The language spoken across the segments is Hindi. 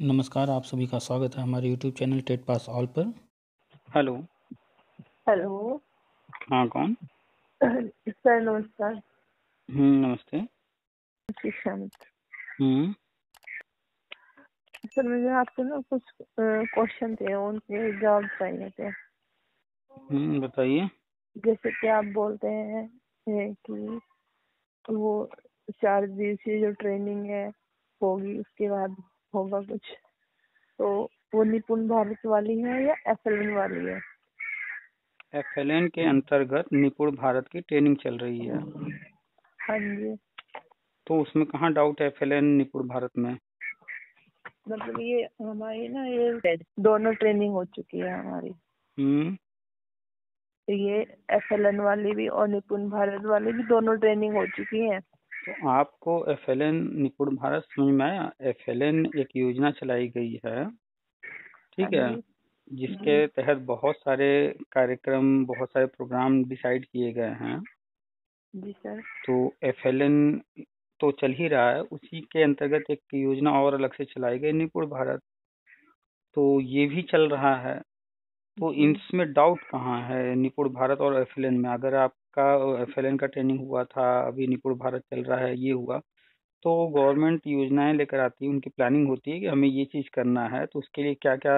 नमस्कार, आप सभी का स्वागत है हमारे YouTube channel TET pass all पर। हेलो हेलो, हाँ कौन? सर नमस्कार। नमस्ते शिक्षामित्र। सर मुझे आपसे ना कुछ क्वेश्चन थे, उनके जवाब चाहिए थे। बताइए। जैसे कि आप बोलते हैं कि वो 4 दिवसीय जो ट्रेनिंग है होगी, उसके बाद होगा कुछ, तो वो निपुण भारत वाली है या एफएलएन वाली है? एफएलएन के अंतर्गत निपुण भारत की ट्रेनिंग चल रही है। हाँ जी। तो उसमें कहाँ डाउट है एफएलएन निपुण भारत में? मतलब ये हमारी ना ये दोनों ट्रेनिंग हो चुकी है हमारी। ये एफएलएन वाली भी और निपुण भारत वाली भी, दोनों ट्रेनिंग हो चुकी है। तो आपको एफएलएन निपुण भारत समझ में आया? एफएलएन एक योजना चलाई गई है, ठीक है, जिसके तहत बहुत सारे कार्यक्रम, बहुत सारे प्रोग्राम डिसाइड किए गए हैं। जी सर। तो एफएलएन तो चल ही रहा है, उसी के अंतर्गत एक योजना और अलग से चलाई गई निपुण भारत, तो ये भी चल रहा है। तो इसमें डाउट कहाँ है निपुण भारत और एफएलएन में? अगर आपका एफएलएन का ट्रेनिंग हुआ था, अभी निपुण भारत चल रहा है, ये हुआ, तो गवर्नमेंट योजनाएं लेकर आती है, उनकी प्लानिंग होती है कि हमें ये चीज़ करना है, तो उसके लिए क्या क्या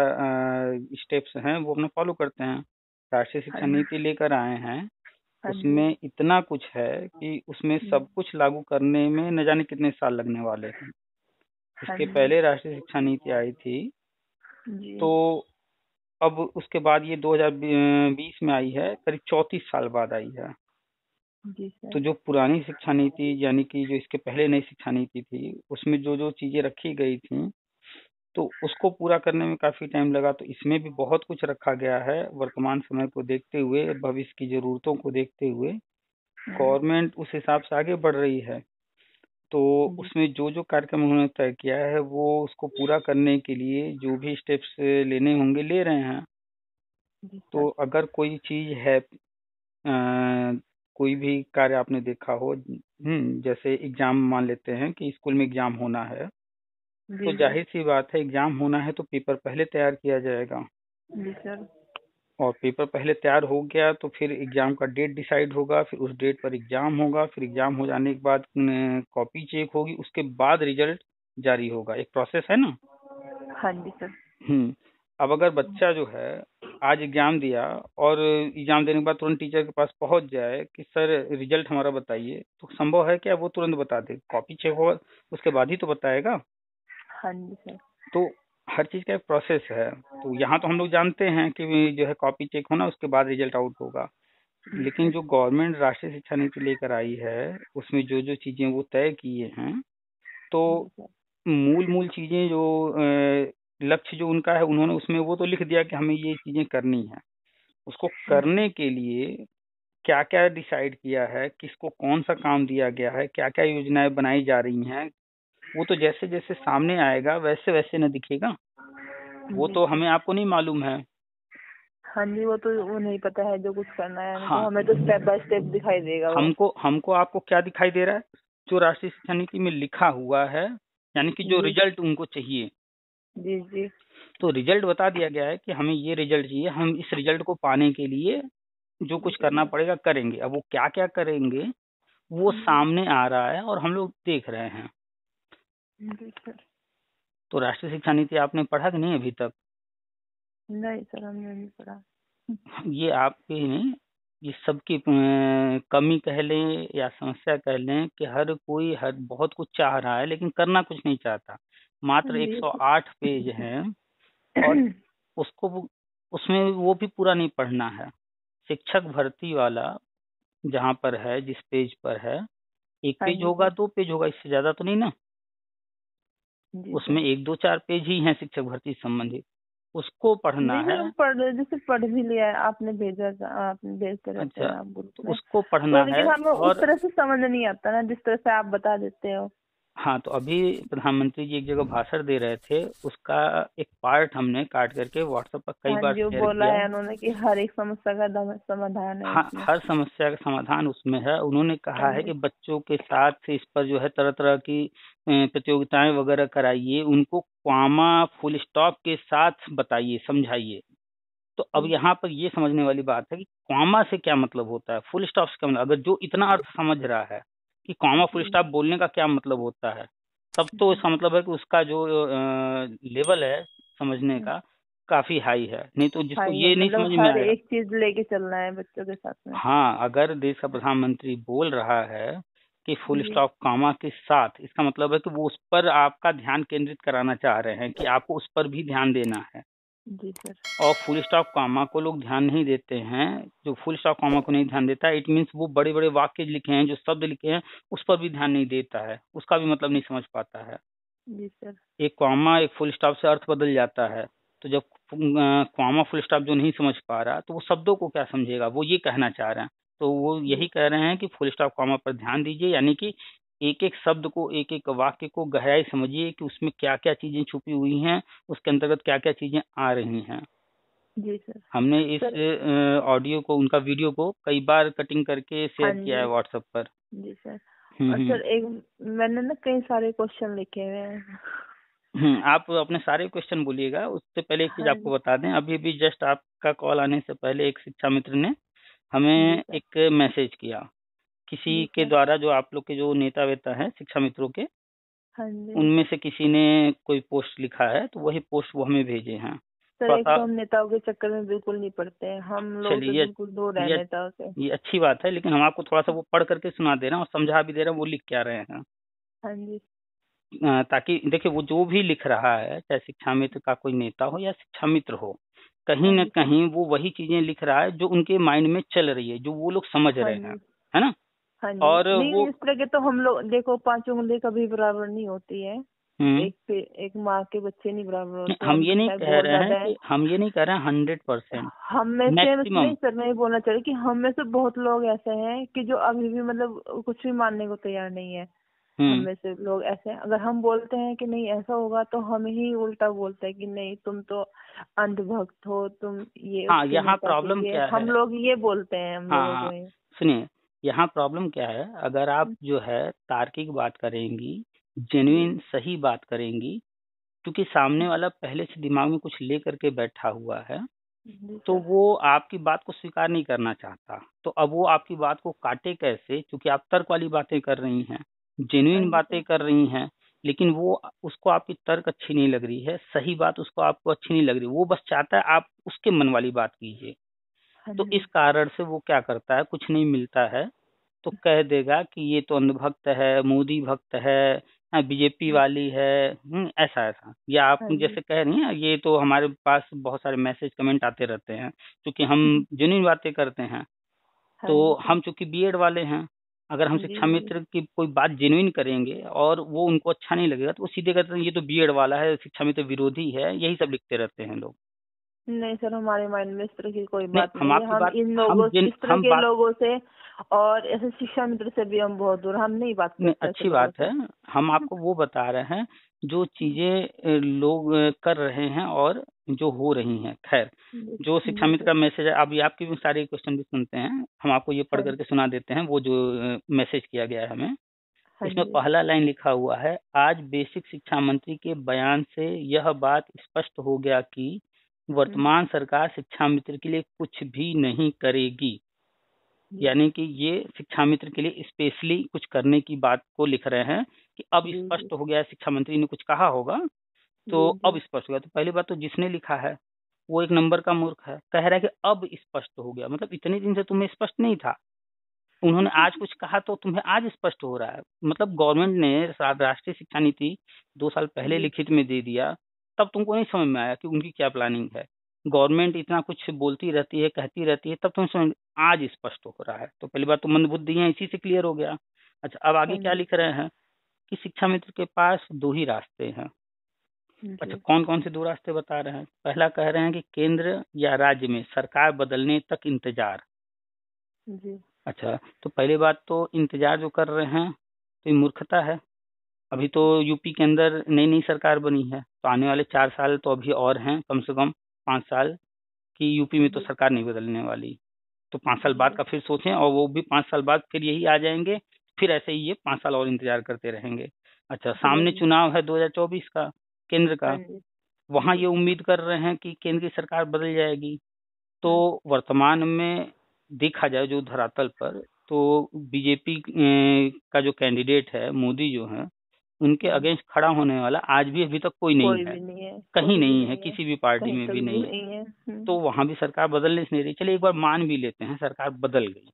स्टेप्स हैं वो अपना फॉलो करते हैं। राष्ट्रीय शिक्षा नीति लेकर आए हैं, उसमें इतना कुछ है कि उसमें सब कुछ लागू करने में न जाने कितने साल लगने वाले हैं। उसके पहले राष्ट्रीय शिक्षा नीति आई थी, तो अब उसके बाद ये 2020 में आई है, करीब 34 साल बाद आई है। जी सर। तो जो पुरानी शिक्षा नीति, यानी कि जो इसके पहले नई शिक्षा नीति थी, उसमें जो जो चीजें रखी गई थी, तो उसको पूरा करने में काफी टाइम लगा। तो इसमें भी बहुत कुछ रखा गया है वर्तमान समय को देखते हुए, भविष्य की जरूरतों को देखते हुए। गवर्नमेंट उस हिसाब से आगे बढ़ रही है, तो उसमें जो जो कार्यक्रम उन्होंने तय किया है वो उसको पूरा करने के लिए जो भी स्टेप्स लेने होंगे ले रहे हैं। तो अगर कोई चीज है, कोई भी कार्य आपने देखा हो, जैसे एग्जाम, मान लेते हैं कि स्कूल में एग्जाम होना है, तो जाहिर सी बात है एग्जाम होना है तो पेपर पहले तैयार किया जाएगा। जी सर। और पेपर पहले तैयार हो गया तो फिर एग्ज़ाम का डेट डिसाइड होगा, फिर उस डेट पर एग्ज़ाम होगा, फिर एग्ज़ाम हो जाने के बाद कॉपी चेक होगी, उसके बाद रिजल्ट जारी होगा। एक प्रोसेस है ना। हाँ जी सर। अब अगर बच्चा जो है आज एग्ज़ाम दिया और एग्ज़ाम देने के बाद तुरंत टीचर के पास पहुंच जाए कि सर रिजल्ट हमारा बताइए, तो संभव है क्या वो तुरंत बता दे? कॉपी चेक होगा उसके बाद ही तो बताएगा। हाँ जी सर। तो हर चीज़ का एक प्रोसेस है। तो यहाँ तो हम लोग जानते हैं कि जो है कॉपी चेक होना, उसके बाद रिजल्ट आउट होगा। लेकिन जो गवर्नमेंट राष्ट्रीय शिक्षा नीति लेकर आई है, उसमें जो जो चीज़ें वो तय किए हैं, तो मूल चीज़ें जो लक्ष्य जो उनका है, उन्होंने उसमें वो तो लिख दिया कि हमें ये चीज़ें करनी है। उसको करने के लिए क्या क्या डिसाइड किया है, किसको कौन सा काम दिया गया है, क्या क्या योजनाएं बनाई जा रही हैं, वो तो जैसे जैसे सामने आएगा वैसे वैसे न दिखेगा। वो तो हमें, आपको नहीं मालूम है। हाँ जी, वो तो वो नहीं पता है जो कुछ करना है। हाँ, तो हमें तो स्टेप बाय स्टेप दिखाई देगा। हमको आपको क्या दिखाई दे रहा है? जो राष्ट्रीय शिक्षा नीति में लिखा हुआ है, यानी कि जो रिजल्ट उनको चाहिए। जी जी। तो रिजल्ट बता दिया गया है कि हमें ये रिजल्ट चाहिए, हम इस रिजल्ट को पाने के लिए जो कुछ करना पड़ेगा करेंगे। अब वो क्या क्या करेंगे वो सामने आ रहा है और हम लोग देख रहे हैं। तो राष्ट्रीय शिक्षा नीति आपने पढ़ा कि नहीं अभी तक? नहीं सर, हमने नहीं पढ़ा। ये आपके ही नहीं, ये सबकी कमी कह लें या समस्या कह लें कि हर कोई बहुत कुछ चाह रहा है लेकिन करना कुछ नहीं चाहता। मात्र 108 पेज है और उसमें वो भी पूरा नहीं पढ़ना है। शिक्षक भर्ती वाला जहाँ पर है, जिस पेज पर है, 1 पेज होगा, 2 पेज होगा, इससे ज्यादा तो नहीं ना। उसमें 1-2-4 पेज ही हैं शिक्षक भर्ती संबंधित, उसको पढ़ना है। जैसे पढ़ भी लिया है, आपने भेजा था, आपने भेजते रहते हैं आप ग्रुप में, उसको पढ़ना है। हमें उस तरह से समझ नहीं आता ना जिस तरह से आप बता देते हो। हाँ, तो अभी प्रधानमंत्री जी एक जगह भाषण दे रहे थे, उसका एक पार्ट हमने काट करके व्हाट्सएप पर कई बार शेयर बोला है उन्होंने कि हर एक समस्या का समाधान है। हाँ, हर समस्या का समाधान उसमें है। उन्होंने कहा है कि बच्चों के साथ इस पर जो है तरह तरह की प्रतियोगिताएं वगैरह कराइए, उनको क्वामा फुल स्टॉप के साथ बताइए, समझाइए। तो अब यहाँ पर ये समझने वाली बात है कि कॉमा से क्या मतलब होता है, फुल स्टॉप से क्या मतलब। अगर जो इतना अर्थ समझ रहा है कि कॉमा फुल स्टॉप बोलने का क्या मतलब होता है, तब तो इसका मतलब है कि उसका जो लेवल है समझने का काफी हाई है। नहीं तो जिसको ये नहीं समझ में आया, एक चीज लेके चलना है बच्चों के साथ में। हाँ, अगर देश का प्रधानमंत्री बोल रहा है कि फुल स्टॉप कॉमा के साथ, इसका मतलब है कि वो उस पर आपका ध्यान केंद्रित कराना चाह रहे हैं कि आपको उस पर भी ध्यान देना है। जी सर। और फुल स्टॉप कॉमा को लोग ध्यान नहीं देते हैं, जो फुल स्टॉप कॉमा को नहीं ध्यान देता है, इट मीन्स वो बड़े बड़े वाक्य लिखे हैं, जो शब्द लिखे हैं, उस पर भी ध्यान नहीं देता है, उसका भी मतलब नहीं समझ पाता है। जी सर। एक कॉमा एक फुल स्टॉप से अर्थ बदल जाता है, तो जब कॉमा फुल स्टॉप जो नहीं समझ पा रहा, तो वो शब्दों को क्या समझेगा, वो ये कहना चाह रहे हैं। तो वो यही कह रहे हैं कि फुल स्टॉप कॉमा पर ध्यान दीजिए, यानी कि एक एक शब्द को, एक एक वाक्य को गहराई समझिए कि उसमें क्या क्या चीजें छुपी हुई हैं, उसके अंतर्गत क्या क्या चीजें आ रही हैं। जी सर। हमने इस ऑडियो को, उनका वीडियो को कई बार कटिंग करके शेयर किया है व्हाट्सएप पर। जी सर। और सर एक मैंने ना कई सारे क्वेश्चन लिखे हुए हैं। आप अपने सारे क्वेश्चन बोलिएगा। उससे पहले एक चीज आपको बता दें, अभी भी जस्ट आपका कॉल आने से पहले एक शिक्षा मित्र ने हमें एक मैसेज किया किसी के द्वारा, जो आप लोग के जो नेता वेता हैं शिक्षा मित्रों के, उनमें से किसी ने कोई पोस्ट लिखा है, तो वही पोस्ट वो हमें भेजे हैं। सर, एक तो हम नेताओं के चक्कर में बिल्कुल नहीं पड़ते हैं, हम लोग तो बिल्कुल दूर हैं नेताओं से। ये अच्छी बात है, लेकिन हम आपको थोड़ा सा वो पढ़ करके सुना दे रहे हैं और समझा भी दे रहे हैं वो लिख क्या रहे हैं। हाँ जी। ताकि देखिये, वो जो भी लिख रहा है, चाहे शिक्षा मित्र का कोई नेता हो या शिक्षा मित्र हो, कहीं न कहीं वो वही चीजें लिख रहा है जो उनके माइंड में चल रही है, जो वो लोग समझ रहे हैं, है ना। हाँ जी। और वो इस तरह के, तो हम लोग देखो, पांच उंगली कभी बराबर नहीं होती है, एक पे एक माँ के बच्चे नहीं बराबर होते। हम ये नहीं कह रहे हैं कि, हम ये नहीं कह रहे हैं 100%। हम में से नहीं सर, मैं बोलना चाह रही कि हम में से बहुत लोग ऐसे हैं कि जो अभी भी मतलब कुछ भी मानने को तैयार नहीं है। हम में से लोग ऐसे हैं, अगर हम बोलते हैं कि नहीं ऐसा होगा, तो हम ही उल्टा बोलते हैं कि नहीं तुम तो अंधभक्त हो, तुम ये। यहाँ प्रॉब्लम क्या है, हम लोग ये बोलते हैं। सुनिए, यहाँ प्रॉब्लम क्या है, अगर आप जो है तार्किक बात करेंगी, जेन्युइन सही बात करेंगी, क्योंकि सामने वाला पहले से दिमाग में कुछ ले करके बैठा हुआ है, तो वो आपकी बात को स्वीकार नहीं करना चाहता। तो अब वो आपकी बात को काटे कैसे, क्योंकि आप तर्क वाली बातें कर रही हैं, जेन्युइन बातें कर रही हैं, लेकिन वो, उसको आपकी तर्क अच्छी नहीं लग रही है, सही बात उसको आपको अच्छी नहीं लग रही, वो बस चाहता है आप उसके मन वाली बात कीजिए। तो इस कारण से वो क्या करता है, कुछ नहीं मिलता है तो कह देगा कि ये तो अंधभक्त है, मोदी भक्त है, बीजेपी वाली है, ऐसा ऐसा। या आप जैसे कह रही हैं, ये तो हमारे पास बहुत सारे मैसेज कमेंट आते रहते हैं, क्योंकि हम जेन्युइन बातें करते हैं। तो हम चूंकि बीएड वाले हैं, अगर हम शिक्षा मित्र की कोई बात जेन्युइन करेंगे और वो उनको अच्छा नहीं लगेगा, तो वो सीधे कहते हैं ये तो बीएड वाला है, शिक्षा मित्र विरोधी है, यही सब लिखते रहते हैं लोग। नहीं सर, हमारे माइंड में इस तरह की कोई बात नहीं, हम इन लोगों से और ऐसे शिक्षा मित्र से भी हम बहुत दूर, हम नहीं बात करते। अच्छी बात है, हम आपको वो बता रहे हैं जो चीजें लोग कर रहे हैं और जो हो रही हैं। खैर, जो शिक्षा मित्र का मैसेज है, अभी आपके भी सारे क्वेश्चन भी सुनते हैं, हम आपको ये पढ़ करके सुना देते हैं वो जो मैसेज किया गया है हमें। इसमें पहला लाइन लिखा हुआ है, आज बेसिक शिक्षा मंत्री के बयान से यह बात स्पष्ट हो गया कि वर्तमान सरकार शिक्षा मित्र के लिए कुछ भी नहीं करेगी। यानी कि ये शिक्षा मित्र के लिए स्पेशली कुछ करने की बात को लिख रहे हैं कि अब स्पष्ट हो गया, शिक्षा मंत्री ने कुछ कहा होगा तो अब स्पष्ट हो गया। तो पहली बात तो जिसने लिखा है वो एक नंबर का मूर्ख है, कह रहा है कि अब स्पष्ट हो गया, मतलब इतने दिन से तुम्हें स्पष्ट नहीं था, उन्होंने आज कुछ कहा तो तुम्हें आज स्पष्ट हो रहा है। मतलब गवर्नमेंट ने राष्ट्रीय शिक्षा नीति 2 साल पहले लिखित में दे दिया, तब तुमको नहीं समझ में आया कि उनकी क्या प्लानिंग है। गवर्नमेंट इतना कुछ बोलती रहती है, कहती रहती है, तब तुम समझ, आज स्पष्ट हो रहा है। तो पहली बात तो मंदबुद्धि है, इसी से क्लियर हो गया। अच्छा, अब आगे क्या लिख रहे हैं कि शिक्षा मित्र के पास 2 ही रास्ते हैं। अच्छा, कौन कौन से 2 रास्ते बता रहे हैं। पहला कह रहे हैं कि केंद्र या राज्य में सरकार बदलने तक इंतजार। अच्छा, तो पहली बात तो इंतजार जो कर रहे हैं तो मूर्खता है। अभी तो यूपी के अंदर नई नई सरकार बनी है, तो आने वाले 4 साल तो अभी और हैं, कम से कम 5 साल कि यूपी में तो सरकार नहीं बदलने वाली। तो 5 साल बाद का फिर सोचें, और वो भी 5 साल बाद फिर यही आ जाएंगे, फिर ऐसे ही ये 5 साल और इंतजार करते रहेंगे। अच्छा, सामने चुनाव है 2024 का, केंद्र का, वहाँ ये उम्मीद कर रहे हैं कि केंद्रीय सरकार बदल जाएगी। तो वर्तमान में देखा जाए जो धरातल पर, तो बीजेपी का जो कैंडिडेट है मोदी जो है, उनके अगेंस्ट खड़ा होने वाला आज भी अभी तक कोई नहीं है, कहीं नहीं है, किसी भी पार्टी में भी नहीं है। तो वहाँ भी सरकार बदलने से नहीं रही। चलिए एक बार मान भी लेते हैं सरकार बदल गई,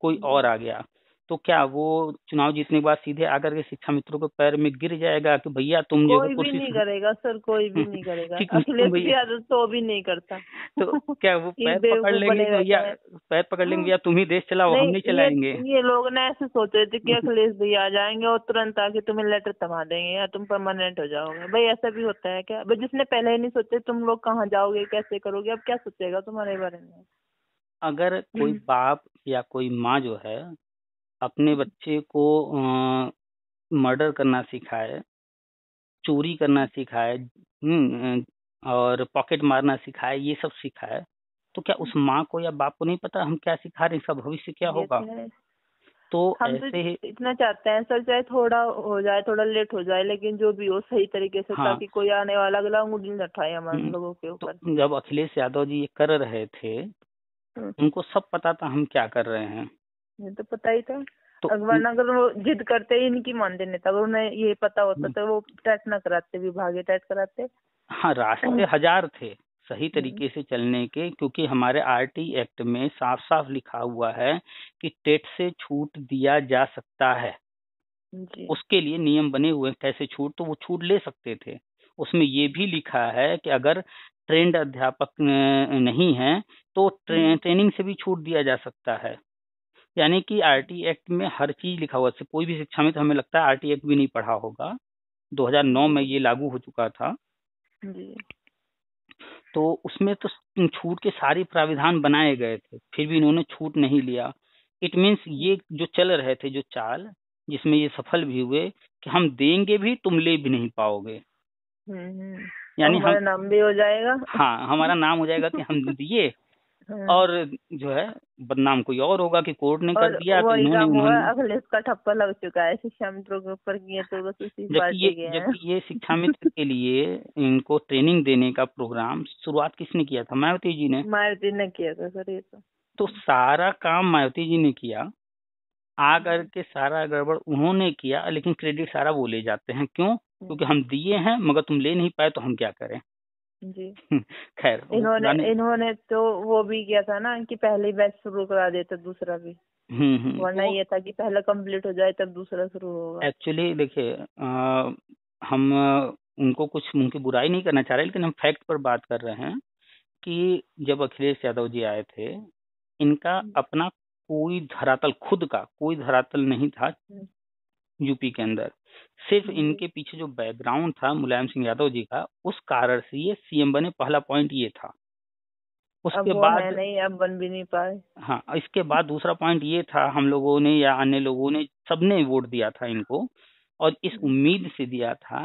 कोई और आ गया, तो क्या वो चुनाव जीतने के बाद सीधे आकर के शिक्षा मित्रों के पैर में गिर जाएगा कि भैया तुम जो कोई भी नहीं करेगा सर, कोई भी नहीं करेगा, तो भी नहीं करता, तो क्या वो पैर पकड़ लेंगे या तुम ही देश चलाओ, हम नहीं चलाएंगे। ये लोग ना ऐसे सोच रहे थे कि अखिलेश भैया आ जाएंगे और तुरंत आके तुम्हें लेटर थमा देंगे या तुम परमानेंट हो जाओगे। भाई ऐसा भी होता है क्या? भाई जिसने पहले ही नहीं सोचे तुम लोग कहाँ जाओगे, कैसे करोगे, अब क्या सोचेगा तुम्हारे बारे में। अगर कोई बाप या कोई माँ जो है अपने बच्चे को मर्डर करना सिखाए, चोरी करना सिखाए और पॉकेट मारना सिखाए, ये सब सिखाए, तो क्या उस माँ को या बाप को नहीं पता हम क्या सिखा रहे हैं, इसका भविष्य क्या होगा। तो हम ऐसे तो इतना चाहते हैं सर, चाहे थोड़ा हो जाए, थोड़ा लेट हो जाए, लेकिन जो भी हो सही तरीके से, ताकि कोई आने वाला अगला उंगली न उठाए हमारे लोगों के ऊपर। तो जब अखिलेश यादव जी ये कर रहे थे, उनको सब पता था हम क्या कर रहे हैं, ये तो पता ही था। तो अगर वो जिद करते ही इनकी मान देने था, उन्हें ये पता होता था वो टेट ना कराते, विभागीय टेट कराते। हाँ, रास्ते 1000 थे सही तरीके से चलने के, क्योंकि हमारे आरटी एक्ट में साफ साफ लिखा हुआ है कि टेट से छूट दिया जा सकता है जी। उसके लिए नियम बने हुए कैसे छूट, तो वो छूट ले सकते थे। उसमें ये भी लिखा है कि अगर ट्रेंड अध्यापक नहीं है तो ट्रेनिंग से भी छूट दिया जा सकता है। यानी कि आरटी एक्ट में हर चीज लिखा हुआ है। कोई भी शिक्षा में तो हमें लगता है आरटी एक्ट भी नहीं पढ़ा होगा, 2009 में ये लागू हो चुका था जी। तो उसमें तो छूट के सारे प्राविधान बनाए गए थे, फिर भी इन्होंने छूट नहीं लिया। इट मीन्स ये जो चल रहे थे, जो चाल जिसमें ये सफल भी हुए कि हम देंगे भी, तुम ले भी नहीं पाओगे, यानी हमारा नाम भी हो जाएगा। हाँ, हमारा नाम हो जाएगा कि हम दिए, और जो है बदनाम कोई और होगा कि कोर्ट ने कर दिया। तो अखिलेश का ठप्पा लग चुका है शिक्षा मित्रों के ऊपर, जबकि ये शिक्षा मित्र के लिए इनको ट्रेनिंग देने का प्रोग्राम शुरुआत किसने किया था? मायावती जी ने किया था सर। ये तो सारा काम मायावती जी ने किया, आकर के सारा गड़बड़ उन्होंने किया, लेकिन क्रेडिट सारा वो ले जाते हैं। क्यों? क्योंकि हम दिए हैं मगर तुम ले नहीं पाए, तो हम क्या करें जी। खैर, इन्होंने तो वो भी किया था ना कि पहले बैच शुरू करा देता दूसरा भी, वरना ये था कि पहला कंप्लीट हो जाए तब दूसरा शुरू होगा। एक्चुअली देखिए, हम उनको कुछ उनकी बुराई नहीं करना चाह रहे, लेकिन हम फैक्ट पर बात कर रहे हैं कि जब अखिलेश यादव जी आए थे, इनका अपना कोई धरातल, खुद का कोई धरातल नहीं था यूपी के अंदर। सिर्फ इनके पीछे जो बैकग्राउंड था मुलायम सिंह यादव जी का, उस कारण से ये सीएम बने, पहला पॉइंट ये था। उसके बाद नहीं, अब बन भी नहीं पाए। हाँ, इसके बाद दूसरा पॉइंट ये था, हम लोगों ने या अन्य लोगों ने सबने वोट दिया था इनको, और इस उम्मीद से दिया था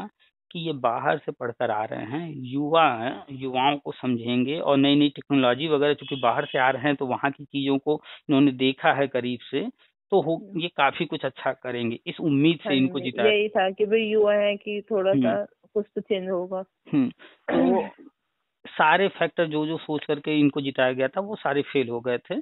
कि ये बाहर से पढ़कर आ रहे हैं, युवा हैं, युवाओं को समझेंगे और नई नई टेक्नोलॉजी वगैरह, चूंकि बाहर से आ रहे हैं तो वहाँ की चीजों को इन्होंने देखा है करीब से, तो हो ये काफी कुछ अच्छा करेंगे, इस उम्मीद से इनको जिता। यही था कि भाई युवा है कि थोड़ा सा कुछ तो चेंज होगा। तो सारे फैक्टर जो सोच करके इनको जिताया गया था वो सारे फेल हो गए थे।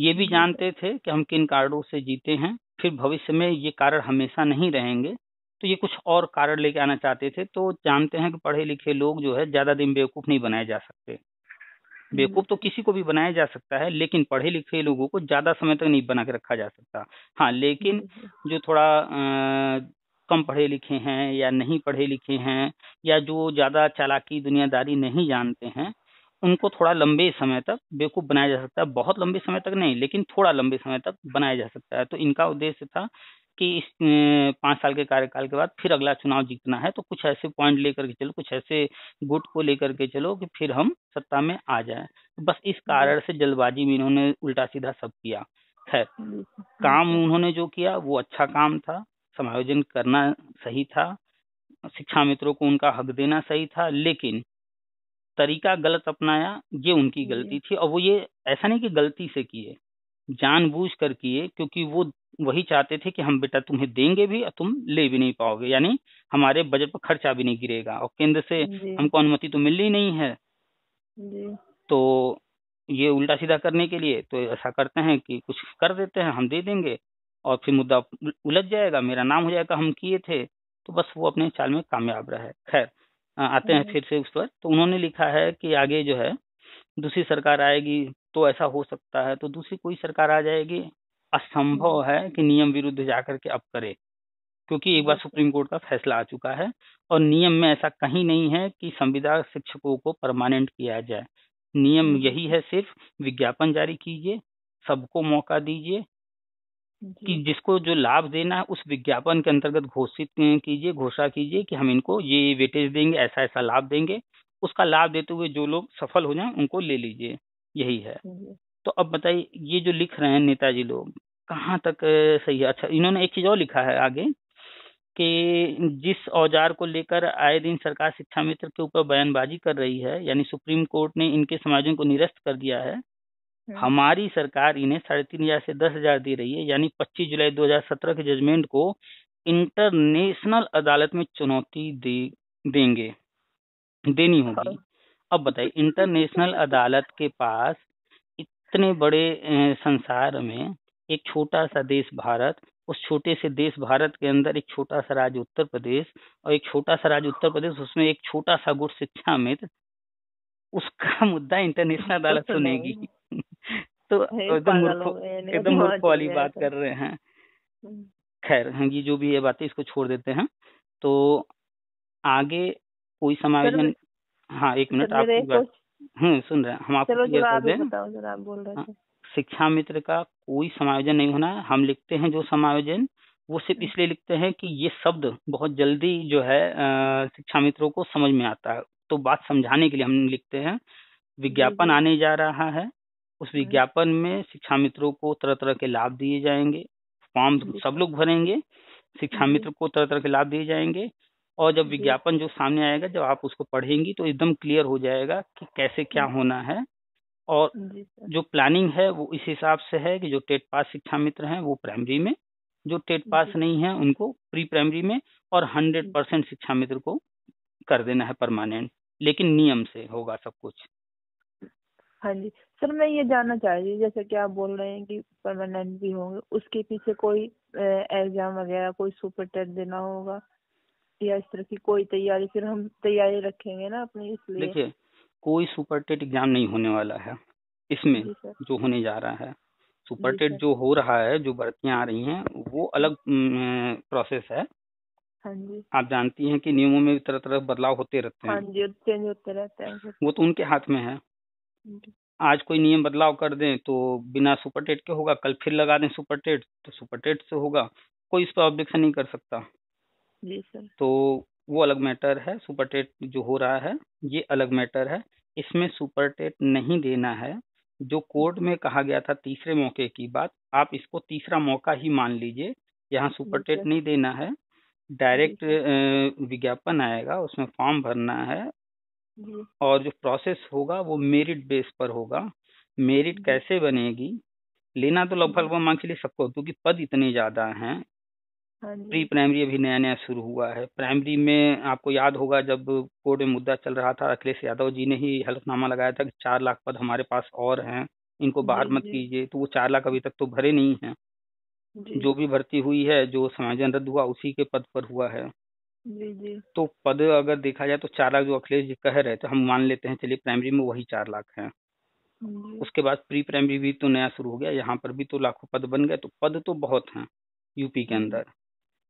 ये भी जानते थे कि हम किन कारणों से जीते हैं, फिर भविष्य में ये कारण हमेशा नहीं रहेंगे, तो ये कुछ और कारण लेके आना चाहते थे। तो जानते हैं कि पढ़े लिखे लोग जो है ज्यादा दिन बेवकूफ नहीं बनाए जा सकते। बेवकूफ तो किसी को भी बनाया जा सकता है, लेकिन पढ़े लिखे लोगों को ज्यादा समय तक नहीं बना के रखा जा सकता। हाँ, लेकिन जो थोड़ा कम पढ़े लिखे हैं या नहीं पढ़े लिखे हैं, या जो ज्यादा चालाकी दुनियादारी नहीं जानते हैं, उनको थोड़ा लंबे समय तक बेवकूफ बनाया जा सकता है। बहुत लंबे समय तक नहीं, लेकिन थोड़ा लंबे समय तक बनाया जा सकता है। तो इनका उद्देश्य था कि इस 5 साल के कार्यकाल के बाद फिर अगला चुनाव जीतना है, तो कुछ ऐसे पॉइंट लेकर के चलो, कुछ ऐसे गुट को लेकर के चलो कि फिर हम सत्ता में आ जाएं। बस इस कारण से जल्दबाजी में इन्होंने उल्टा सीधा सब किया। खैर, काम उन्होंने जो किया वो अच्छा काम था, समायोजन करना सही था, शिक्षा मित्रों को उनका हक देना सही था, लेकिन तरीका गलत अपनाया, ये उनकी गलती थी। और वो ये ऐसा नहीं कि गलती से किए, जानबूझकर किए, क्योंकि वो वही चाहते थे कि हम बेटा तुम्हें देंगे भी और तुम ले भी नहीं पाओगे, यानी हमारे बजट पर खर्चा भी नहीं गिरेगा और केंद्र से हमको अनुमति तो मिल ही नहीं है। तो ये उल्टा सीधा करने के लिए तो ऐसा करते हैं कि कुछ कर देते हैं, हम दे देंगे और फिर मुद्दा उलझ जाएगा, मेरा नाम हो जाएगा, हम किए थे। तो बस वो अपने चाल में कामयाब रहे। खैर आते हैं फिर से उस पर। तो उन्होंने लिखा है कि आगे जो है दूसरी सरकार आएगी तो ऐसा हो सकता है, तो दूसरी कोई सरकार आ जाएगी, असंभव है कि नियम विरुद्ध जाकर के अब करे, क्योंकि एक बार सुप्रीम कोर्ट का फैसला आ चुका है और नियम में ऐसा कहीं नहीं है कि संविदा शिक्षकों को परमानेंट किया जाए। नियम यही है, सिर्फ विज्ञापन जारी कीजिए, सबको मौका दीजिए कि जिसको जो लाभ देना है उस विज्ञापन के अंतर्गत घोषित कीजिए, घोषणा कीजिए कि हम इनको ये वेटेज देंगे, ऐसा ऐसा लाभ देंगे, उसका लाभ देते हुए जो लोग सफल हो जाएं उनको ले लीजिए, यही है। तो अब बताइए ये जो लिख रहे हैं नेताजी लोग कहाँ तक सही है। अच्छा, इन्होंने एक चीज और लिखा है आगे कि जिस औजार को लेकर आए दिन सरकार शिक्षा मित्र के ऊपर बयानबाजी कर रही है, यानी सुप्रीम कोर्ट ने इनके समायोजन को निरस्त कर दिया है, हमारी सरकार इन्हें 3,500 से 10,000 दे रही है, यानी 25 जुलाई 2017 के जजमेंट को इंटरनेशनल अदालत में चुनौती देनी होगी। अब बताइए इंटरनेशनल अदालत के पास इतने बड़े संसार में एक छोटा सा देश भारत, उस छोटे से देश भारत के अंदर एक छोटा सा राज्य उत्तर प्रदेश और एक छोटा सा राज्य उत्तर प्रदेश उसमें एक छोटा सा गुट शिक्षा मित्र, उसका मुद्दा इंटरनेशनल अदालत सुनेगी। तो एकदम मूर्ख वाली बात कर रहे हैं। खैर हम ये जो भी ये बातें इसको छोड़ देते हैं। तो आगे कोई समायोजन, हाँ एक मिनट आपकी बात सुन रहे हैं हम, आपको शिक्षा मित्र का कोई समायोजन नहीं होना है। हम लिखते हैं जो समायोजन वो सिर्फ इसलिए लिखते हैं कि ये शब्द बहुत जल्दी जो है शिक्षा मित्रों को समझ में आता है, तो बात समझाने के लिए हम लिखते हैं। विज्ञापन आने जा रहा है, उस विज्ञापन में शिक्षा मित्रों को तरह तरह के लाभ दिए जाएंगे, फॉर्म सब लोग भरेंगे, शिक्षा मित्र को तरह तरह के लाभ दिए जाएंगे, और जब विज्ञापन जो सामने आएगा जब आप उसको पढ़ेंगी तो एकदम क्लियर हो जाएगा कि कैसे क्या होना है। और जो प्लानिंग है वो इस हिसाब से है कि जो टेट पास शिक्षा मित्र हैं वो प्राइमरी में, जो टेट पास नहीं है उनको प्री प्राइमरी में, और 100% शिक्षा मित्र को कर देना है परमानेंट, लेकिन नियम से होगा सब कुछ। हाँ जी सर, मैं ये जानना चाह रही हूँ जैसे कि आप बोल रहे हैं कि परमानेंट भी होंगे, उसके पीछे कोई एग्जाम वगैरह, कोई सुपर टेट देना होगा या इस तरह की कोई तैयारी, फिर हम तैयारी रखेंगे ना अपनी, इसलिए। देखिए कोई सुपर टेट एग्जाम नहीं होने वाला है इसमें, जो होने जा रहा है सुपर टेट जो हो रहा है, जो भर्तियां आ रही हैं वो अलग प्रोसेस है। हाँ जी। आप जानती हैं कि नियमों में तरह तरह बदलाव होते रहते हैं। हाँ जी, चेंज होते रहते हैं, वो तो उनके हाथ में है। आज कोई नियम बदलाव कर दें तो बिना सुपर टेट के होगा, कल फिर लगा दें सुपर टेट तो सुपर टेट से होगा, कोई इस पर ऑब्जेक्शन नहीं कर सकता। जी सर। तो वो अलग मैटर है, सुपर टेट जो हो रहा है ये अलग मैटर है, इसमें सुपर टेट नहीं देना है। जो कोर्ट में कहा गया था तीसरे मौके की बात, आप इसको तीसरा मौका ही मान लीजिए, यहाँ सुपर टेट नहीं देना है। डायरेक्ट विज्ञापन आएगा, उसमें फॉर्म भरना है, और जो प्रोसेस होगा वो मेरिट बेस पर होगा। मेरिट कैसे बनेगी, लेना तो लगभग मान के लिए सबको, क्योंकि पद इतने ज्यादा हैं। प्री प्राइमरी अभी नया नया शुरू हुआ है, प्राइमरी में आपको याद होगा जब कोर्ट में मुद्दा चल रहा था अखिलेश यादव जी ने ही हलफनामा लगाया था कि 4 लाख पद हमारे पास और हैं, इनको बाहर मत कीजिए, तो वो 4 लाख अभी तक तो भरे नहीं हैं। जो भी भर्ती हुई है, जो समायोजन रद्द हुआ उसी के पद पर हुआ है। तो पद अगर देखा जाए तो 4 लाख जो अखिलेश जी कह रहे थे, हम मान लेते हैं चलिए प्राइमरी में वही 4 लाख है। उसके बाद प्री प्राइमरी भी तो नया शुरू हो गया, यहाँ पर भी तो लाखों पद बन गए, तो पद तो बहुत हैं यूपी के अंदर।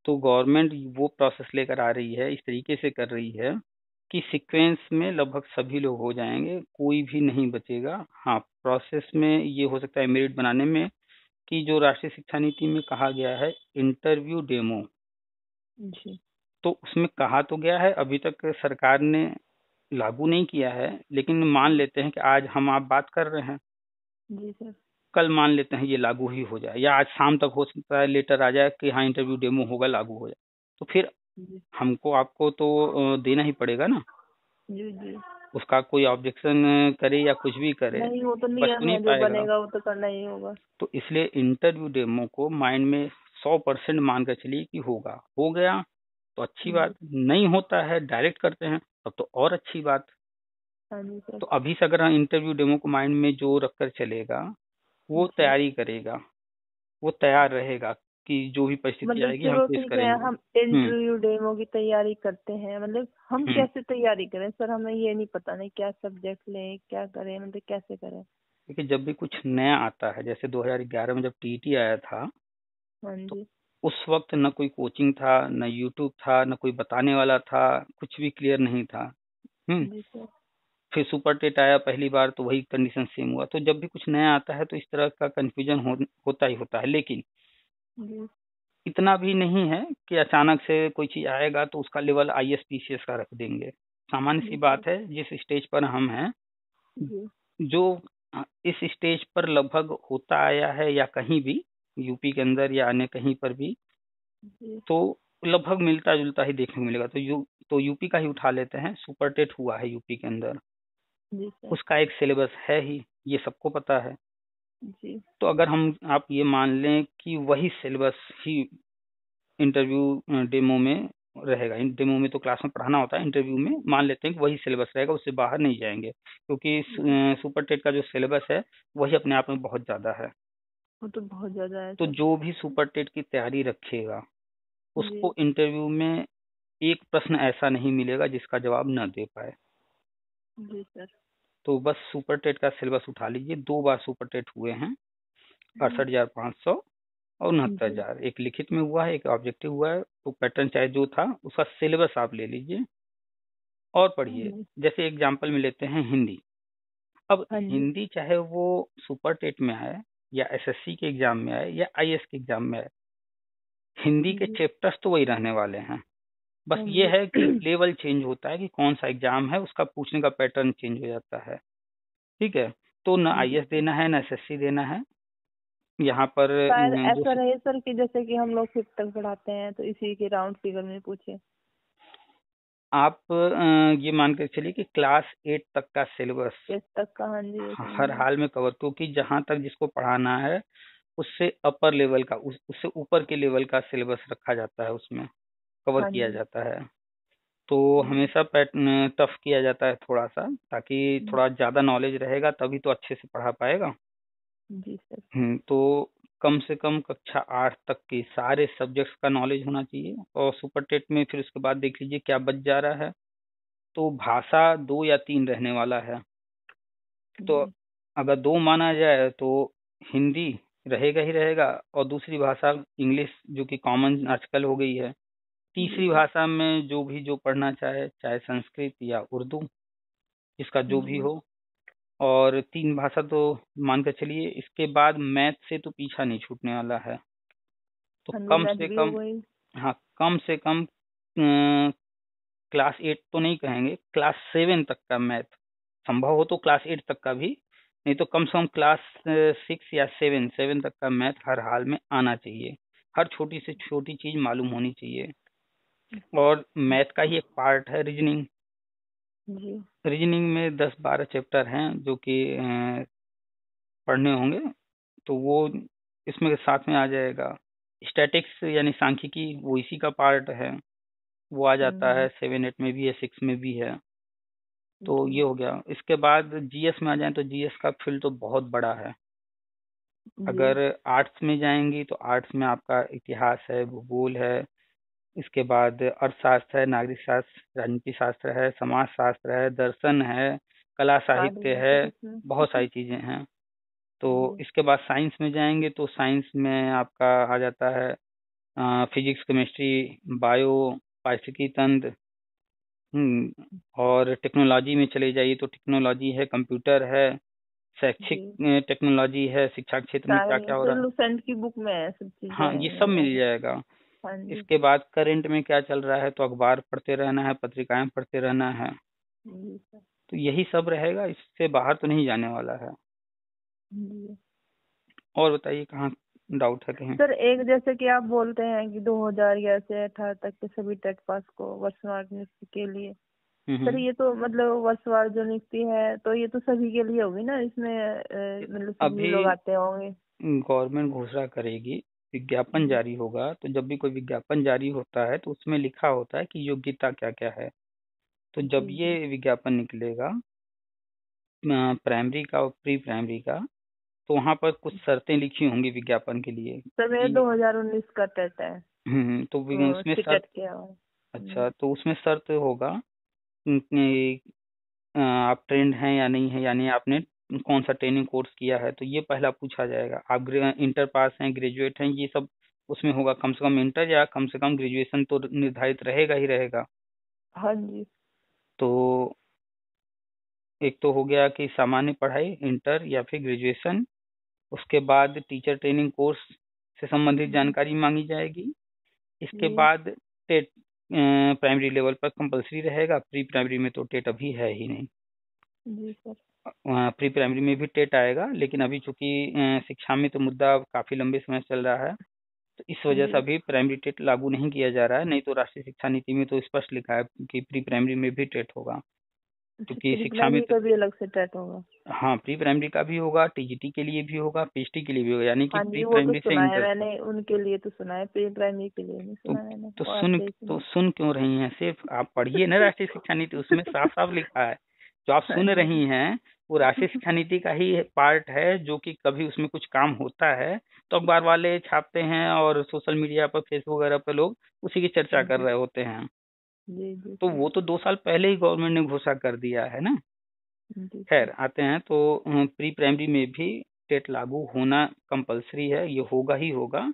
तो गवर्नमेंट वो प्रोसेस लेकर आ रही है, इस तरीके से कर रही है कि सीक्वेंस में लगभग सभी लोग हो जाएंगे, कोई भी नहीं बचेगा। हाँ, प्रोसेस में ये हो सकता है मेरिट बनाने में कि जो राष्ट्रीय शिक्षा नीति में कहा गया है इंटरव्यू डेमो जी, तो उसमें कहा तो गया है, अभी तक सरकार ने लागू नहीं किया है, लेकिन मान लेते हैं कि आज हम आप बात कर रहे हैं जी सर, कल मान लेते हैं ये लागू ही हो जाए या आज शाम तक हो सकता है लेटर आ जाए कि हाँ इंटरव्यू डेमो होगा लागू हो जाए, तो फिर हमको आपको तो देना ही पड़ेगा ना। जी जी, उसका कोई ऑब्जेक्शन करे या कुछ भी करे नहीं, वो तो नहीं बनेगा, वो तो करना ही होगा। तो इसलिए इंटरव्यू डेमो को माइंड में 100% मान कर चलिए कि होगा, हो गया तो अच्छी बात, नहीं होता है डायरेक्ट करते हैं तब तो और अच्छी बात। तो अभी से अगर इंटरव्यू डेमो को माइंड में जो रखकर चलेगा वो तैयारी करेगा, वो तैयार रहेगा कि जो भी परिस्थिति आएगी हम फेस करेंगे। हम इंटरव्यू डेमो की तैयारी करते हैं, मतलब हम कैसे तैयारी करें सर, हमें ये नहीं पता नहीं क्या सब्जेक्ट लें क्या करें, मतलब कैसे करें। देखिए जब भी कुछ नया आता है, जैसे 2011 में जब टीईटी आया था तो उस वक्त न कोई कोचिंग था, न यूट्यूब था, न कोई बताने वाला था, कुछ भी क्लियर नहीं था। फिर सुपरटेट आया पहली बार तो वही कंडीशन सेम हुआ। तो जब भी कुछ नया आता है तो इस तरह का कंफ्यूजन होता ही होता है, लेकिन इतना भी नहीं है कि अचानक से कोई चीज आएगा तो उसका लेवल IS PCS का रख देंगे। सामान्य सी बात है, जिस स्टेज पर हम हैं, जो इस स्टेज पर लगभग होता आया है या कहीं भी यूपी के अंदर या अन्य कहीं पर भी तो लगभग मिलता जुलता ही देखने को मिलेगा। तो यूपी का ही उठा लेते हैं, सुपरटेट हुआ है यूपी के अंदर, उसका एक सिलेबस है ही, ये सबको पता है जी। तो अगर हम आप ये मान लें कि वही सिलेबस ही इंटरव्यू डेमो में रहेगा, डेमो में तो क्लास में पढ़ाना होता है, इंटरव्यू में मान लेते हैं कि वही सिलेबस रहेगा, उससे बाहर नहीं जाएंगे, क्योंकि सुपरटेट का जो सिलेबस है वही अपने आप में बहुत ज्यादा है, वो तो बहुत ज्यादा है। तो जो भी सुपरटेट की तैयारी रखेगा उसको इंटरव्यू में एक प्रश्न ऐसा नहीं मिलेगा जिसका जवाब न दे पाए। जी सर। तो बस सुपरटेट का सिलेबस उठा लीजिए, 2 बार सुपरटेट हुए हैं, 68,500 और 69,000, एक लिखित में हुआ है एक ऑब्जेक्टिव हुआ है। तो पैटर्न चाहे जो था उसका सिलेबस आप ले लीजिए और पढ़िए। जैसे एग्जाम्पल में लेते हैं हिंदी, अब हिंदी चाहे वो सुपरटेट में आए या SSC के एग्जाम में आए या IAS के एग्जाम में आए, हिंदी के चैप्टर्स तो वही रहने वाले हैं, बस ये है कि लेवल चेंज होता है कि कौन सा एग्जाम है, उसका पूछने का पैटर्न चेंज हो जाता है। ठीक है, तो न IAS देना है न SSC देना है। यहाँ पर ऐसा रहे सर कि जैसे कि हम लोग 5th तक पढ़ाते हैं तो इसी के राउंड फिगर में पूछे। आप ये मान कर चलिए कि क्लास 8 तक का सिलेबस हर हाल में कवर, क्योंकि जहाँ तक जिसको पढ़ाना है उससे अपर लेवल का उससे ऊपर के लेवल का सिलेबस रखा जाता है, उसमें कवर किया जाता है। तो हमेशा पैटर्न टफ किया जाता है थोड़ा सा, ताकि थोड़ा ज्यादा नॉलेज रहेगा तभी तो अच्छे से पढ़ा पाएगा। जी सर। तो कम से कम कक्षा 8 तक के सारे सब्जेक्ट्स का नॉलेज होना चाहिए। और सुपरटेट में फिर उसके बाद देख लीजिए क्या बच जा रहा है, तो भाषा 2 या 3 रहने वाला है। तो अगर 2 माना जाए तो हिंदी रहेगा ही रहेगा, और दूसरी भाषा इंग्लिश जो कि कॉमन आजकल हो गई है, तीसरी भाषा में जो भी जो पढ़ना चाहे, चाहे संस्कृत या उर्दू, इसका जो भी हो, और 3 भाषा तो मान कर चलिए। इसके बाद मैथ से तो पीछा नहीं छूटने वाला है, तो कम से कम क्लास 8 तो नहीं कहेंगे, क्लास 7 तक का मैथ, संभव हो तो क्लास 8 तक का भी, नहीं तो कम से कम क्लास 6 या 7 तक का मैथ हर हाल में आना चाहिए। हर छोटी से छोटी चीज मालूम होनी चाहिए। और मैथ का ही एक पार्ट है रीजनिंग। रीजनिंग में 10-12 चैप्टर हैं जो कि पढ़ने होंगे, तो वो इसमें साथ में आ जाएगा। स्टैटिक्स यानी सांख्यिकी, वो इसी का पार्ट है, वो आ जाता है 7-8 में भी है, 6 में भी है। तो ये हो गया। इसके बाद GS में आ जाए तो GS का फील्ड तो बहुत बड़ा है। अगर आर्ट्स में जाएंगी तो आर्ट्स में आपका इतिहास है, भूगोल है, इसके बाद अर्थशास्त्र है, नागरिक शास्त्र, राजनीति शास्त्र है, समाज शास्त्र है, दर्शन है, कला साहित्य है, बहुत सारी चीजें हैं। तो इसके बाद साइंस में जाएंगे तो साइंस में आपका आ जाता है फिजिक्स, केमिस्ट्री, बायो, पारिस्थितिकी तंत्र, और टेक्नोलॉजी में चले जाइए तो टेक्नोलॉजी है, कंप्यूटर है, शैक्षिक टेक्नोलॉजी है, शिक्षा क्षेत्र में क्या क्या हो रहा है की बुक में है सब चीजें। हाँ, ये सब मिल जाएगा। इसके बाद करंट में क्या चल रहा है, तो अखबार पढ़ते रहना है, पत्रिकाएं पढ़ते रहना है, तो यही सब रहेगा, इससे बाहर तो नहीं जाने वाला है। और बताइए कहाँ डाउट है कहीं? सर एक जैसे कि आप बोलते हैं कि 2011 से 18 तक के सभी टेट पास को वर्षवार नियुक्ति के लिए, सर ये तो मतलब वर्षवार जो नियुक्ति है तो ये तो सभी के लिए होगी ना, इसमें मतलब सभी लोग आते होंगे। गवर्नमेंट घोषणा करेगी, विज्ञापन जारी होगा, तो जब भी कोई विज्ञापन जारी होता है तो उसमें लिखा होता है कि योग्यता क्या क्या है। तो जब ये विज्ञापन निकलेगा प्राइमरी का और प्री प्राइमरी का, तो वहाँ पर कुछ शर्तें लिखी होंगी विज्ञापन के लिए। सर ये 2019 का टेट है। तो उसमें शर्त क्या है? अच्छा, तो उसमें शर्त होगा आप ट्रेंड हैं या नहीं है, यानी आपने कौन सा ट्रेनिंग कोर्स किया है, तो ये पहला पूछा जाएगा। आप इंटर पास हैं, ग्रेजुएट हैं, ये सब उसमें होगा। कम से कम इंटर या कम से कम ग्रेजुएशन तो निर्धारित रहेगा ही रहेगा। हाँ जी। तो एक तो हो गया कि सामान्य पढ़ाई इंटर या फिर ग्रेजुएशन, उसके बाद टीचर ट्रेनिंग कोर्स से संबंधित जानकारी मांगी जाएगी। इसके बाद टेट प्राइमरी लेवल पर कंपलसरी रहेगा। प्री प्राइमरी में तो टेट अभी है ही नहीं। जी सर। प्री प्राइमरी में भी टेट आएगा, लेकिन अभी चूंकि शिक्षामित्र तो मुद्दा काफी लंबे समय चल रहा है, तो इस वजह से अभी प्राइमरी टेट लागू नहीं किया जा रहा है। नहीं तो राष्ट्रीय शिक्षा नीति में तो स्पष्ट लिखा है कि प्री प्राइमरी में भी टेट होगा, क्योंकि शिक्षा में तो भी अलग से टेट होगा। हाँ, प्री प्राइमरी का भी होगा, टीजीटी के लिए भी होगा, पीएसटी के लिए भी होगा, यानी कि प्री प्राइमरी से इंटर। मैंने उनके लिए तो सुना है, प्री प्राइमरी के लिए नहीं सुना मैंने। तो सुन क्यों रही हैं? सिर्फ आप पढ़िए ना राष्ट्रीय शिक्षा नीति, उसमें साफ साफ लिखा है। जो आप सुन रही हैं वो राष्ट्रीय शिक्षा नीति का ही पार्ट है, जो कि कभी उसमें कुछ काम होता है तो अखबार वाले छापते हैं और सोशल मीडिया पर, फेसबुक वगैरह पर लोग उसी की चर्चा कर रहे होते हैं। जी। तो वो तो 2 साल पहले ही गवर्नमेंट ने घोषणा कर दिया है ना। खैर आते हैं, तो प्री प्राइमरी में भी टेट लागू होना कंपलसरी है, ये होगा ही होगा।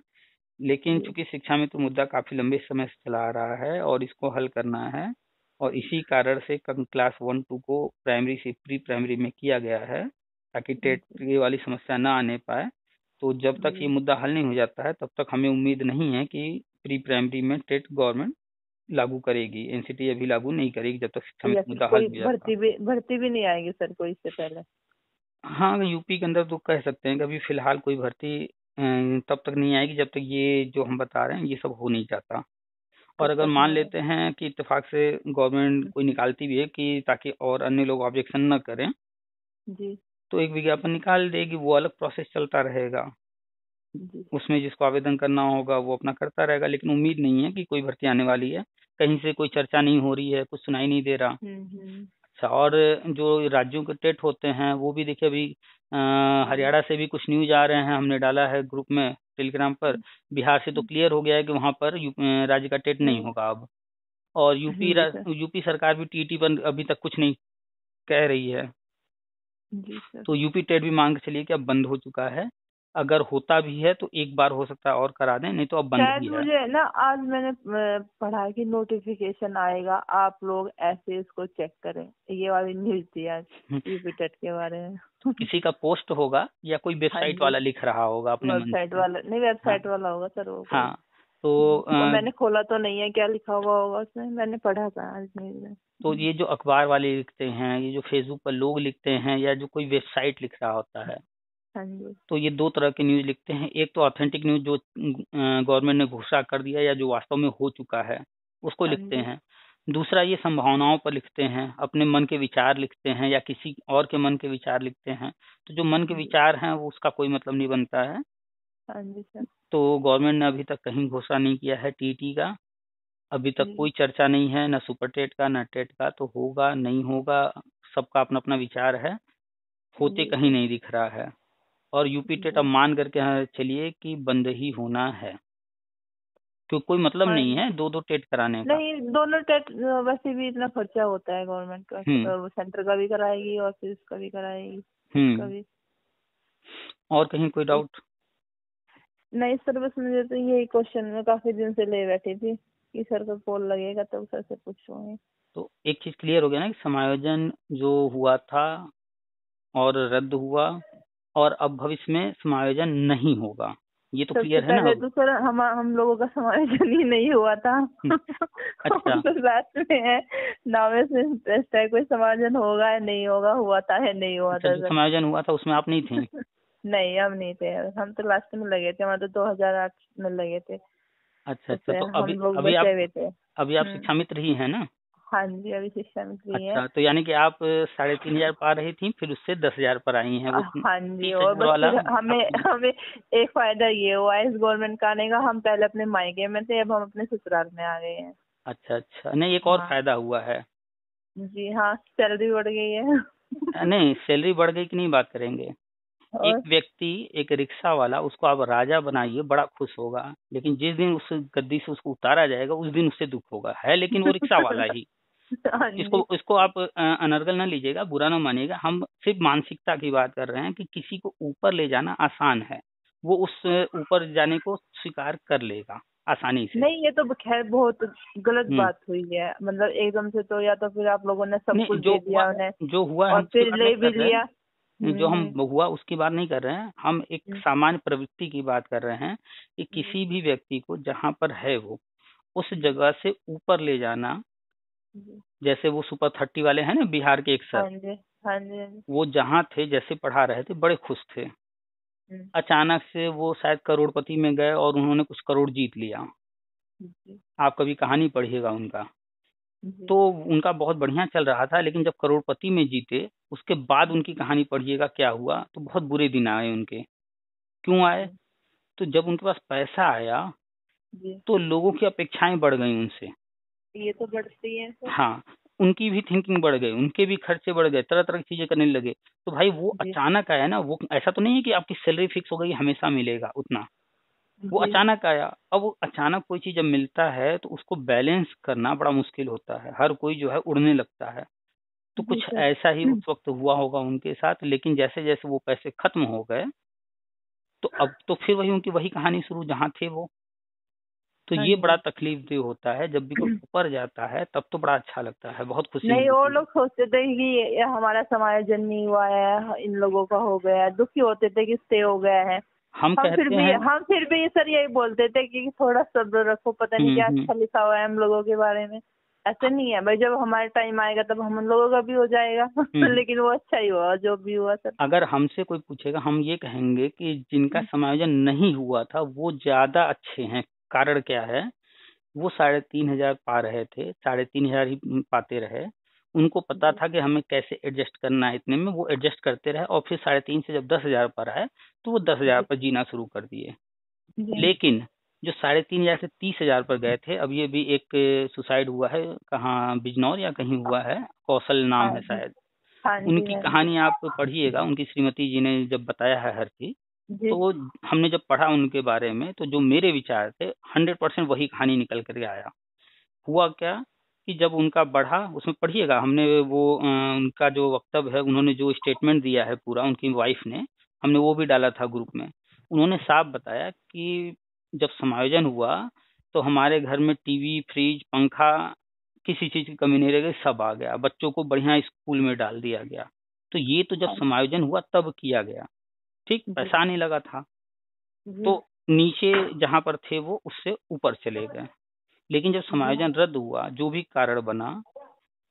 लेकिन चूंकि शिक्षा में तो मुद्दा काफी लंबे समय से चला आ रहा है और इसको हल करना है, और इसी कारण से क्लास 1-2 को प्राइमरी से प्री प्राइमरी में किया गया है, ताकि टेट ये वाली समस्या ना आने पाए। तो जब तक ये मुद्दा हल नहीं हो जाता है तब तक हमें उम्मीद नहीं है कि प्री प्राइमरी में टेट गवर्नमेंट लागू करेगी। एनसीटी अभी लागू नहीं करेगी जब तक शिक्षा में मुद्दा हल नहीं हो जाता। भर्ती भी नहीं आएगी सर कोई इससे पहले? हाँ, यूपी के अंदर तो कह सकते हैं कि अभी फिलहाल कोई भर्ती तब तक नहीं आएगी जब तक ये जो हम बता रहे हैं ये सब हो नहीं जाता। और अगर मान लेते हैं कि इत्तेफाक से गवर्नमेंट कोई निकालती भी है कि ताकि और अन्य लोग ऑब्जेक्शन न करें, जी, तो एक विज्ञापन निकाल देगी, वो अलग प्रोसेस चलता रहेगा। उसमें जिसको आवेदन करना होगा वो अपना करता रहेगा। लेकिन उम्मीद नहीं है कि कोई भर्ती आने वाली है, कहीं से कोई चर्चा नहीं हो रही है, कुछ सुनाई नहीं दे रहा। अच्छा, और जो राज्यों के टेट होते हैं वो भी देखिए, अभी हरियाणा से भी कुछ न्यूज आ रहे हैं, हमने डाला है ग्रुप में टेलीग्राम पर। बिहार से तो क्लियर हो गया है कि वहाँ पर राज्य का टेट नहीं होगा अब। और यूपी सरकार भी टीईटी पर अभी तक कुछ नहीं कह रही है। तो यूपी टेट भी मान के चलिए कि अब बंद हो चुका है। अगर होता भी है तो एक बार हो सकता है और करा दें, नहीं तो अब बंद भी है। मुझे ना आज मैंने पढ़ा कि नोटिफिकेशन आएगा, आप लोग ऐसे इसको चेक करें, ये वाली न्यूज थी आज यूपी टेट के बारे में। किसी का पोस्ट होगा या कोई वेबसाइट वाला लिख रहा होगा अपने वेबसाइट वाला। नहीं, वेबसाइट वाला होगा सर वो। हाँ, तो मैंने खोला तो नहीं है, क्या लिखा हुआ होगा उसमें, मैंने पढ़ा था आज न्यूज में। तो ये जो अखबार वाले लिखते हैं, ये जो फेसबुक पर लोग लिखते हैं, या जो कोई वेबसाइट लिख रहा होता है, तो ये 2 तरह के न्यूज लिखते हैं। एक तो ऑथेंटिक न्यूज जो गवर्नमेंट ने घोषणा कर दिया या जो वास्तव में हो चुका है उसको लिखते हैं। दूसरा, ये संभावनाओं पर लिखते हैं, अपने मन के विचार लिखते हैं या किसी और के मन के विचार लिखते हैं। तो जो मन के विचार हैं वो उसका कोई मतलब नहीं बनता है। तो गवर्नमेंट ने अभी तक कहीं घोषणा नहीं किया है टीईटी का, अभी तक कोई चर्चा नहीं है, ना सुपरटेट का ना टेट का। तो होगा नहीं होगा, सबका अपना अपना विचार है, होते कहीं नहीं दिख रहा है। और यूपी टेट अब मान करके चलिए कि बंद ही होना है, क्योंकि कोई मतलब नहीं है 2-2 टेट कराने का। नहीं, दोनों टेट वैसे भी इतना खर्चा होता है गवर्नमेंट का, वो सेंटर का भी कराएगी और फिर इसका भी कराएगी, इसका भी। और कहीं कोई डाउट? नहीं सर, बस मुझे तो यही क्वेश्चन में काफी दिन से ले बैठी थी कि सर का कॉल लगेगा तब सर से पूछूंगी। तो एक चीज क्लियर हो गया ना कि समायोजन जो हुआ था और रद्द हुआ, और अब भविष्य में समायोजन नहीं होगा, ये तो क्लियर है ना। तो सर हम लोगों का समायोजन ही नहीं हुआ था। अच्छा। तो साथ में है ना, वैसे इंटरेस्ट है कोई समायोजन होगा या नहीं होगा, हुआ था या नहीं हुआ था। समायोजन हुआ था उसमें आप नहीं थे? नहीं हम नहीं थे, हम तो लास्ट में लगे थे, हमारे तो 2008 में लगे थे। अच्छा अच्छा, तो अभी आप शिक्षामित्र ही है ना? हाँ जी, अभी शिक्षामित्र ही है। तो यानी कि आप 3500 पा रही थी, फिर उससे 10,000 पर आई हैं। हाँ जी, और बस हमें एक फायदा ये हुआ इस गवर्नमेंट का आने का, हम पहले अपने मायके में थे, अब हम अपने ससुराल में आ गए हैं। अच्छा अच्छा, नहीं एक और फायदा हुआ है जी। हाँ, सैलरी बढ़ गई है। नहीं, सैलरी बढ़ गई की नहीं बात करेंगे। एक व्यक्ति, एक रिक्शा वाला, उसको आप राजा बनाइए, बड़ा खुश होगा, लेकिन जिस दिन उस गद्दी से उसको उतारा जाएगा उस दिन उससे दुख होगा। है लेकिन वो रिक्शा वाला ही। इसको आप अनर्गल ना लीजिएगा, बुरा ना मानिएगा, हम सिर्फ मानसिकता की बात कर रहे हैं कि किसी को ऊपर ले जाना आसान है, वो उस ऊपर जाने को स्वीकार कर लेगा आसानी से। नहीं, ये तो खैर बहुत गलत बात हुई है, मतलब एकदम से तो, या तो फिर आप लोगों ने सब कुछ दे दिया उन्हें, जो हुआ और फिर ले भी लिया। जो हम हुआ उसकी बात नहीं कर रहे हैं, हम एक सामान्य प्रवृत्ति की बात कर रहे हैं कि किसी भी व्यक्ति को जहाँ पर है वो उस जगह से ऊपर ले जाना। जैसे वो सुपर 30 वाले हैं ना बिहार के एक सर, वो जहाँ थे, जैसे पढ़ा रहे थे, बड़े खुश थे, अचानक से वो शायद करोड़पति में गए और उन्होंने कुछ करोड़ जीत लिया। आप कभी कहानी पढ़िएगा उनका, तो उनका बहुत बढ़िया चल रहा था, लेकिन जब करोड़पति में जीते उसके बाद उनकी कहानी पढ़िएगा क्या हुआ, तो बहुत बुरे दिन आए उनके। क्यों आए? तो जब उनके पास पैसा आया तो लोगों की अपेक्षाएं बढ़ गई उनसे। ये तो बढ़ती है। हाँ, उनकी भी थिंकिंग बढ़ गई, उनके भी खर्चे बढ़ गए, तरह तरह की चीजें करने लगे। तो भाई वो अचानक आया ना, वो ऐसा तो नहीं है कि आपकी सैलरी फिक्स हो गई, हमेशा मिलेगा उतना, वो अचानक आया। अब वो अचानक कोई चीज जब मिलता है तो उसको बैलेंस करना बड़ा मुश्किल होता है, हर कोई जो है उड़ने लगता है। तो कुछ ऐसा ही उस वक्त हुआ होगा उनके साथ, लेकिन जैसे जैसे वो पैसे खत्म हो गए तो अब तो फिर वही उनकी वही कहानी शुरू जहाँ थे वो। तो ये बड़ा तकलीफदेह होता है, जब भी कोई ऊपर जाता है तब तो बड़ा अच्छा लगता है, बहुत खुशी। नहीं, और लोग सोचते थे कि हमारा समायोजन नहीं हुआ है, इन लोगों का हो गया है, दुखी होते थे कि इससे हो गया है। हम फिर भी सर यही बोलते थे कि थोड़ा सब्र रखो, पता नहीं क्या अच्छा लिखा हुआ है हम लोगों के बारे में। ऐसा नहीं है भाई, जब हमारा टाइम आएगा तब हम लोगों का भी हो जाएगा। लेकिन वो अच्छा ही हुआ जो भी हुआ सर। अगर हमसे कोई पूछेगा, हम ये कहेंगे कि जिनका समायोजन नहीं हुआ था वो ज्यादा अच्छे हैं। कारण क्या है? वो 3500 पा रहे थे, 3500 ही पाते रहे, उनको पता था कि हमें कैसे एडजस्ट करना है, इतने में वो एडजस्ट करते रहे, और फिर 3500 से जब 10,000 पर आए तो वो 10,000 पर जीना शुरू कर दिए। लेकिन जो 3500 से 30,000 पर गए थे, अब ये भी एक सुसाइड हुआ है, कहाँ बिजनौर या कहीं हुआ है, कौशल नाम है शायद, उनकी कहानी आप पढ़िएगा। उनकी श्रीमती जी ने जब बताया है हर चीज, तो हमने जब पढ़ा उनके बारे में, तो जो मेरे विचार थे 100% वही कहानी निकल करके आया। हुआ क्या कि जब उनका बढ़ा, उसमें पढ़िएगा, हमने वो उनका जो वक्तव्य है, उन्होंने जो स्टेटमेंट दिया है पूरा, उनकी वाइफ ने, हमने वो भी डाला था ग्रुप में। उन्होंने साफ बताया कि जब समायोजन हुआ तो हमारे घर में टीवी, फ्रिज, पंखा, किसी चीज़ की कमी नहीं रह गई, सब आ गया, बच्चों को बढ़िया स्कूल में डाल दिया गया। तो ये तो जब समायोजन हुआ तब किया गया, ठीक, पैसा नहीं लगा था। तो नीचे जहाँ पर थे वो उससे ऊपर चले गए। लेकिन जब समायोजन रद्द हुआ, जो भी कारण बना,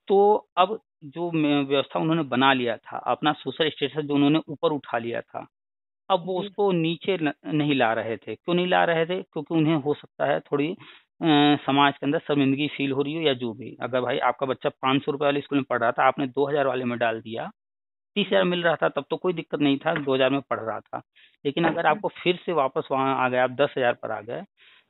तो अब जो व्यवस्था उन्होंने बना लिया था, अपना सोशल स्टेटस जो उन्होंने ऊपर उठा लिया था, अब वो उसको नीचे नहीं ला रहे थे। क्यों नहीं ला रहे थे? क्योंकि उन्हें हो सकता है थोड़ी समाज के अंदर शर्मिंदगी फील हो रही हो या जो भी। अगर भाई आपका बच्चा 500 रुपये वाले स्कूल में पढ़ रहा था, आपने 2000 वाले में डाल दिया, 30,000 मिल रहा था, तब तो कोई दिक्कत नहीं था, 2000 में पढ़ रहा था। लेकिन अगर आपको फिर से वापस वहाँ आ गए, आप 10,000 पर आ गए,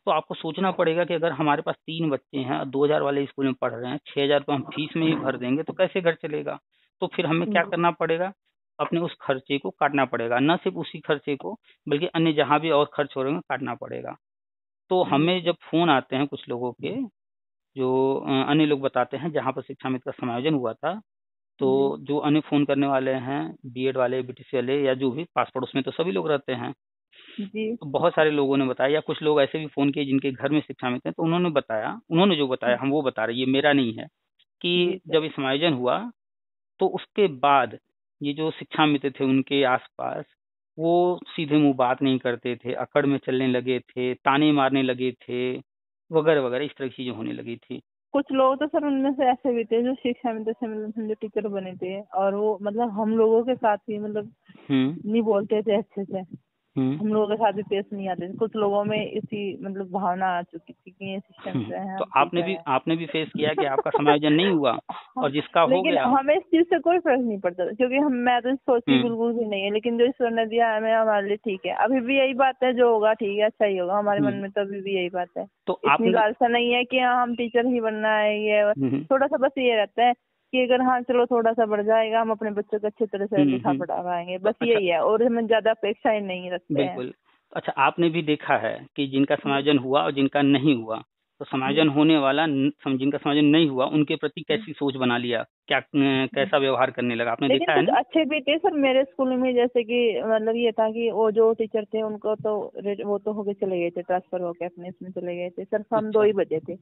तो आपको सोचना पड़ेगा कि अगर हमारे पास 3 बच्चे हैं और 2000 वाले स्कूल में पढ़ रहे हैं, 6000 हम फीस में ही भर देंगे तो कैसे घर चलेगा? तो फिर हमें क्या करना पड़ेगा? अपने उस खर्चे को काटना पड़ेगा, न सिर्फ उसी खर्चे को बल्कि अन्य जहाँ भी और खर्च हो रहे हैं काटना पड़ेगा। तो हमें जब फोन आते हैं कुछ लोगों के, जो अन्य लोग बताते हैं जहाँ पर शिक्षामित्र का समायोजन हुआ था, तो जो अन्य फोन करने वाले हैं, BEd वाले, BTC वाले या जो भी, पासपोर्ट उसमें तो सभी लोग रहते हैं जी। तो बहुत सारे लोगों ने बताया, या कुछ लोग ऐसे भी फोन किए जिनके घर में शिक्षामित्र हैं, तो उन्होंने बताया, उन्होंने जो बताया हम वो बता रहे, ये मेरा नहीं है, कि जब ये समायोजन हुआ तो उसके बाद ये जो शिक्षामित्र थे उनके आसपास, वो सीधे मुंह बात नहीं करते थे, अकड़ में चलने लगे थे, ताने मारने लगे थे, वगैरह वगैरह, इस तरह की चीजें होने लगी थी। कुछ लोग तो सर उनमें से ऐसे भी थे जो शिक्षामित्र से मतलब टीचर बने थे, और वो मतलब हम लोगों के साथ ही मतलब नहीं बोलते थे अच्छे से, हम लोगों के साथ भी पेश नहीं आते। कुछ लोगों में इसी मतलब भावना आ चुकी थी कि ये सिस्टम से है। तो आपने भी फेस किया कि आपका समायोजन नहीं हुआ और जिसका हो गया। हमें इस चीज से कोई फर्क नहीं पड़ता क्योंकि मैं तो सोचती बिल्कुल भी नहीं है, लेकिन जो ईश्वर ने दिया हमें हमारे लिए ठीक है। अभी भी यही बात है, जो होगा ठीक है, अच्छा ही होगा, हमारे मन में तो अभी भी यही बात है। तो इतनी लालसा नहीं है कि हाँ हम टीचर ही बनना है, ये थोड़ा सा बस ये रहता है कि अगर हाँ चलो थोड़ा सा बढ़ जाएगा, हम अपने बच्चों को अच्छे तरह से लिखा पढ़ा पाएंगे, बस यही है, और हमें ज्यादा अपेक्षाएं नहीं रखते हैं। बिल्कुल। अच्छा, आपने भी देखा है कि जिनका समायोजन हुआ और जिनका नहीं हुआ, तो समायोजन होने वाला, जिनका समायोजन नहीं हुआ उनके प्रति कैसी सोच बना लिया, क्या कैसा व्यवहार करने लगा, आपने देखा है ना? अच्छे भी थे सर मेरे स्कूल में, जैसे कि मतलब ये था कि वो जो टीचर थे उनको तो वो तो होके चले गए थे, ट्रांसफर होके अपने इसमें चले गए थे। सिर्फ हम दो ही बचे थे,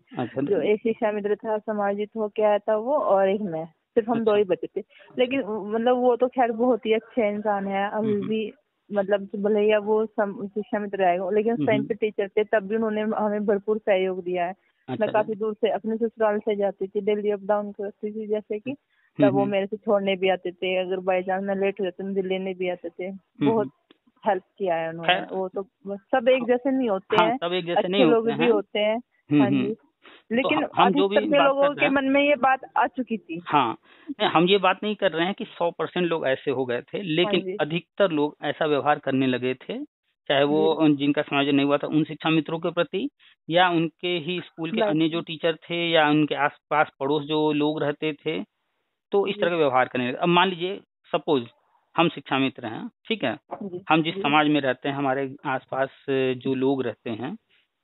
जो एक शिक्षामित्र था समायोजित होके आया था वो, और एक मैं, सिर्फ हम दो ही बचे थे। लेकिन मतलब वो तो खैर बहुत ही अच्छे इंसान है, अभी भी मतलब भले ही वो शिक्षामित्र आएगा, लेकिन उस टाइम पे टीचर थे, तब भी उन्होंने हमें भरपूर सहयोग दिया है। मैं काफी दूर से अपने ससुराल से जाती थी, दिल्ली अप डाउन करती थी, जैसे कि तब वो मेरे से छोड़ने भी आते थे, अगर बाई चांस मैं लेट हो जाती हूँ लेने भी आते थे। बहुत हेल्प किया है उन्होंने। वो तो सब एक जैसे नहीं होते हैं, अच्छे लोग भी होते हैं। हाँ जी, लेकिन अधिकतर लोगों के मन में ये बात आ चुकी थी। हाँ, हम ये बात नहीं कर रहे हैं कि 100% लोग ऐसे हो गए थे, लेकिन अधिकतर लोग ऐसा व्यवहार करने लगे थे, चाहे वो जिनका समायोजन नहीं हुआ था उन शिक्षा मित्रों के प्रति, या उनके ही स्कूल के अन्य जो टीचर थे, या उनके आसपास पड़ोस जो लोग रहते थे, तो इस तरह का व्यवहार करने लगे। अब मान लीजिए सपोज हम शिक्षा मित्र हैं, ठीक है, हम जिस समाज में रहते हैं, हमारे आसपास जो लोग रहते हैं,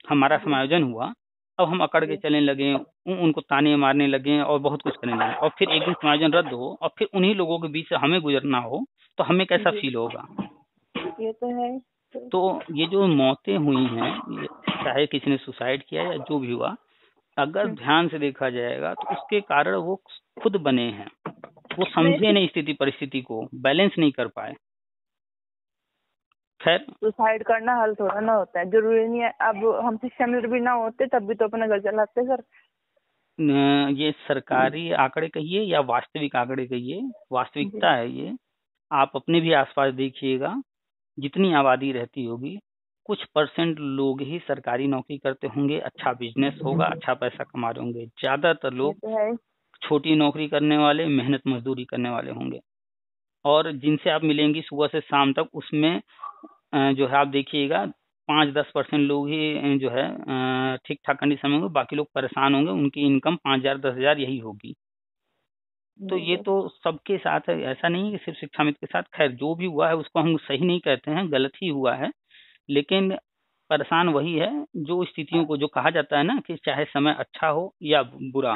हमारा समायोजन हुआ, अब हम अकड़ के चलने लगे, उनको ताने मारने लगे और बहुत कुछ करने लगे, और फिर एक दिन समायोजन रद्द हो और फिर उन्हीं लोगों के बीच से हमें गुजरना हो, तो हमें कैसा फील होगा? ये तो है। तो ये जो मौतें हुई हैं, चाहे किसी ने सुसाइड किया या जो भी हुआ, अगर ध्यान से देखा जाएगा तो उसके कारण वो खुद बने हैं, वो समझे नहीं स्थिति परिस्थिति को, बैलेंस नहीं कर पाए। खैर, सुसाइड करना हल थोड़ा ना होता है, जरूरी नहीं है। अब हम शिक्षा मित्र भी ना होते तब भी तो अपना घर चलाते सर। ये सरकारी आंकड़े कहिए या वास्तविक आंकड़े कहिए, वास्तविकता है ये। आप अपने भी आसपास देखिएगा, जितनी आबादी रहती होगी, कुछ परसेंट लोग ही सरकारी नौकरी करते होंगे, अच्छा बिजनेस होगा, अच्छा पैसा कमा रहे होंगे। ज्यादातर लोग छोटी नौकरी करने वाले, मेहनत मजदूरी करने वाले होंगे, और जिनसे आप मिलेंगी सुबह से शाम तक, उसमें जो है आप देखिएगा 5-10% लोग ही जो है ठीक ठाक कंडीशन में होंगे, बाकी लोग परेशान होंगे, उनकी इनकम 5,000-10,000 यही होगी। तो ये तो सबके साथ है, ऐसा नहीं है कि सिर्फ शिक्षा मित्र के साथ। खैर, जो भी हुआ है उसको हम सही नहीं कहते हैं, गलत ही हुआ है, लेकिन परेशान वही है जो स्थितियों को, जो कहा जाता है ना कि चाहे समय अच्छा हो या बुरा,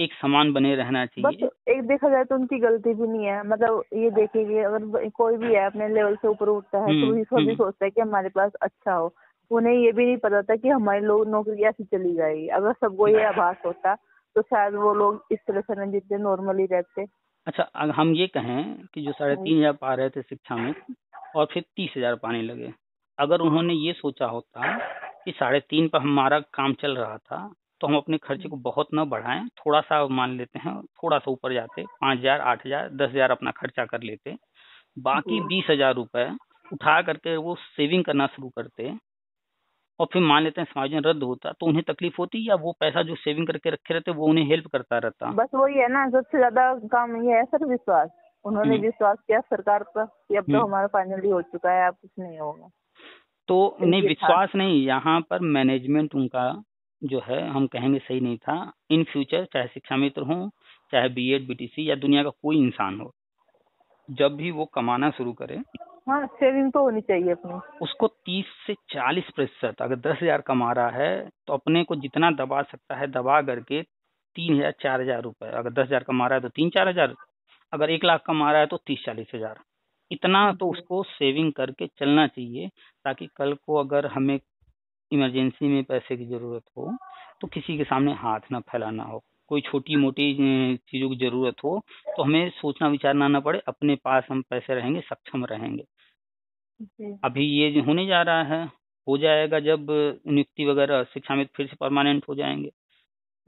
एक समान बने रहना चाहिए। बस एक देखा जाए तो उनकी गलती भी नहीं है, मतलब ये देखेंगे अगर कोई भी है अपने लेवल से ऊपर उठता है तो उसको भी सोचता है कि हमारे पास अच्छा हो, उन्हें ये भी नहीं पता था कि हमारी लोग नौकरी ऐसी चली जाएगी। अगर सबको ये आभास होता तो शायद वो लोग इस तरह से जितने नॉर्मली रहते। अच्छा, अगर हम ये कहें कि जो 3,500 पा रहे थे शिक्षा में और फिर 30,000 पाने लगे, अगर उन्होंने ये सोचा होता कि 3,500 पर हमारा काम चल रहा था तो हम अपने खर्चे को बहुत न बढ़ाएं, थोड़ा सा मान लेते हैं, थोड़ा सा ऊपर जाते, 5,000, 8,000, 10,000 अपना खर्चा कर लेते, बाकी 20,000 रुपए उठा करके वो सेविंग करना शुरू करते, और फिर मान लेते हैं समायोजन रद्द होता तो उन्हें तकलीफ होती, या वो पैसा जो सेविंग करके रखे रहते वो उन्हें हेल्प करता रहता। बस वही है ना, सबसे ज्यादा काम ये है सर, विश्वास। उन्होंने विश्वास किया सरकार पर कि अब तो हमारा फाइनली हो चुका है, अब कुछ नहीं होगा, तो उन्हें विश्वास नहीं। यहाँ पर मैनेजमेंट उनका जो है हम कहेंगे सही नहीं था। इन फ्यूचर चाहे शिक्षा मित्र हो, चाहे बीएड, बीटीसी या दुनिया का कोई इंसान हो, जब भी वो कमाना शुरू करे, हाँ, सेविंग तो होनी चाहिए अपनी। उसको 30 से 40%, अगर 10,000 कमा रहा है तो अपने को जितना दबा सकता है दबा करके 3,000-4,000 रुपए, अगर 10,000 कमा रहा है तो 3-4 हजार, अगर 1 लाख कमा रहा है तो 30-40 हजार, इतना तो उसको सेविंग करके चलना चाहिए, ताकि कल को अगर हमें इमरजेंसी में पैसे की ज़रूरत हो तो किसी के सामने हाथ ना फैलाना हो। कोई छोटी मोटी चीज़ों की ज़रूरत हो तो हमें सोचना विचारना ना पड़े, अपने पास हम पैसे रहेंगे, सक्षम रहेंगे। अभी ये होने जा रहा है, हो जाएगा जब नियुक्ति वगैरह शिक्षा में फिर से परमानेंट हो जाएंगे।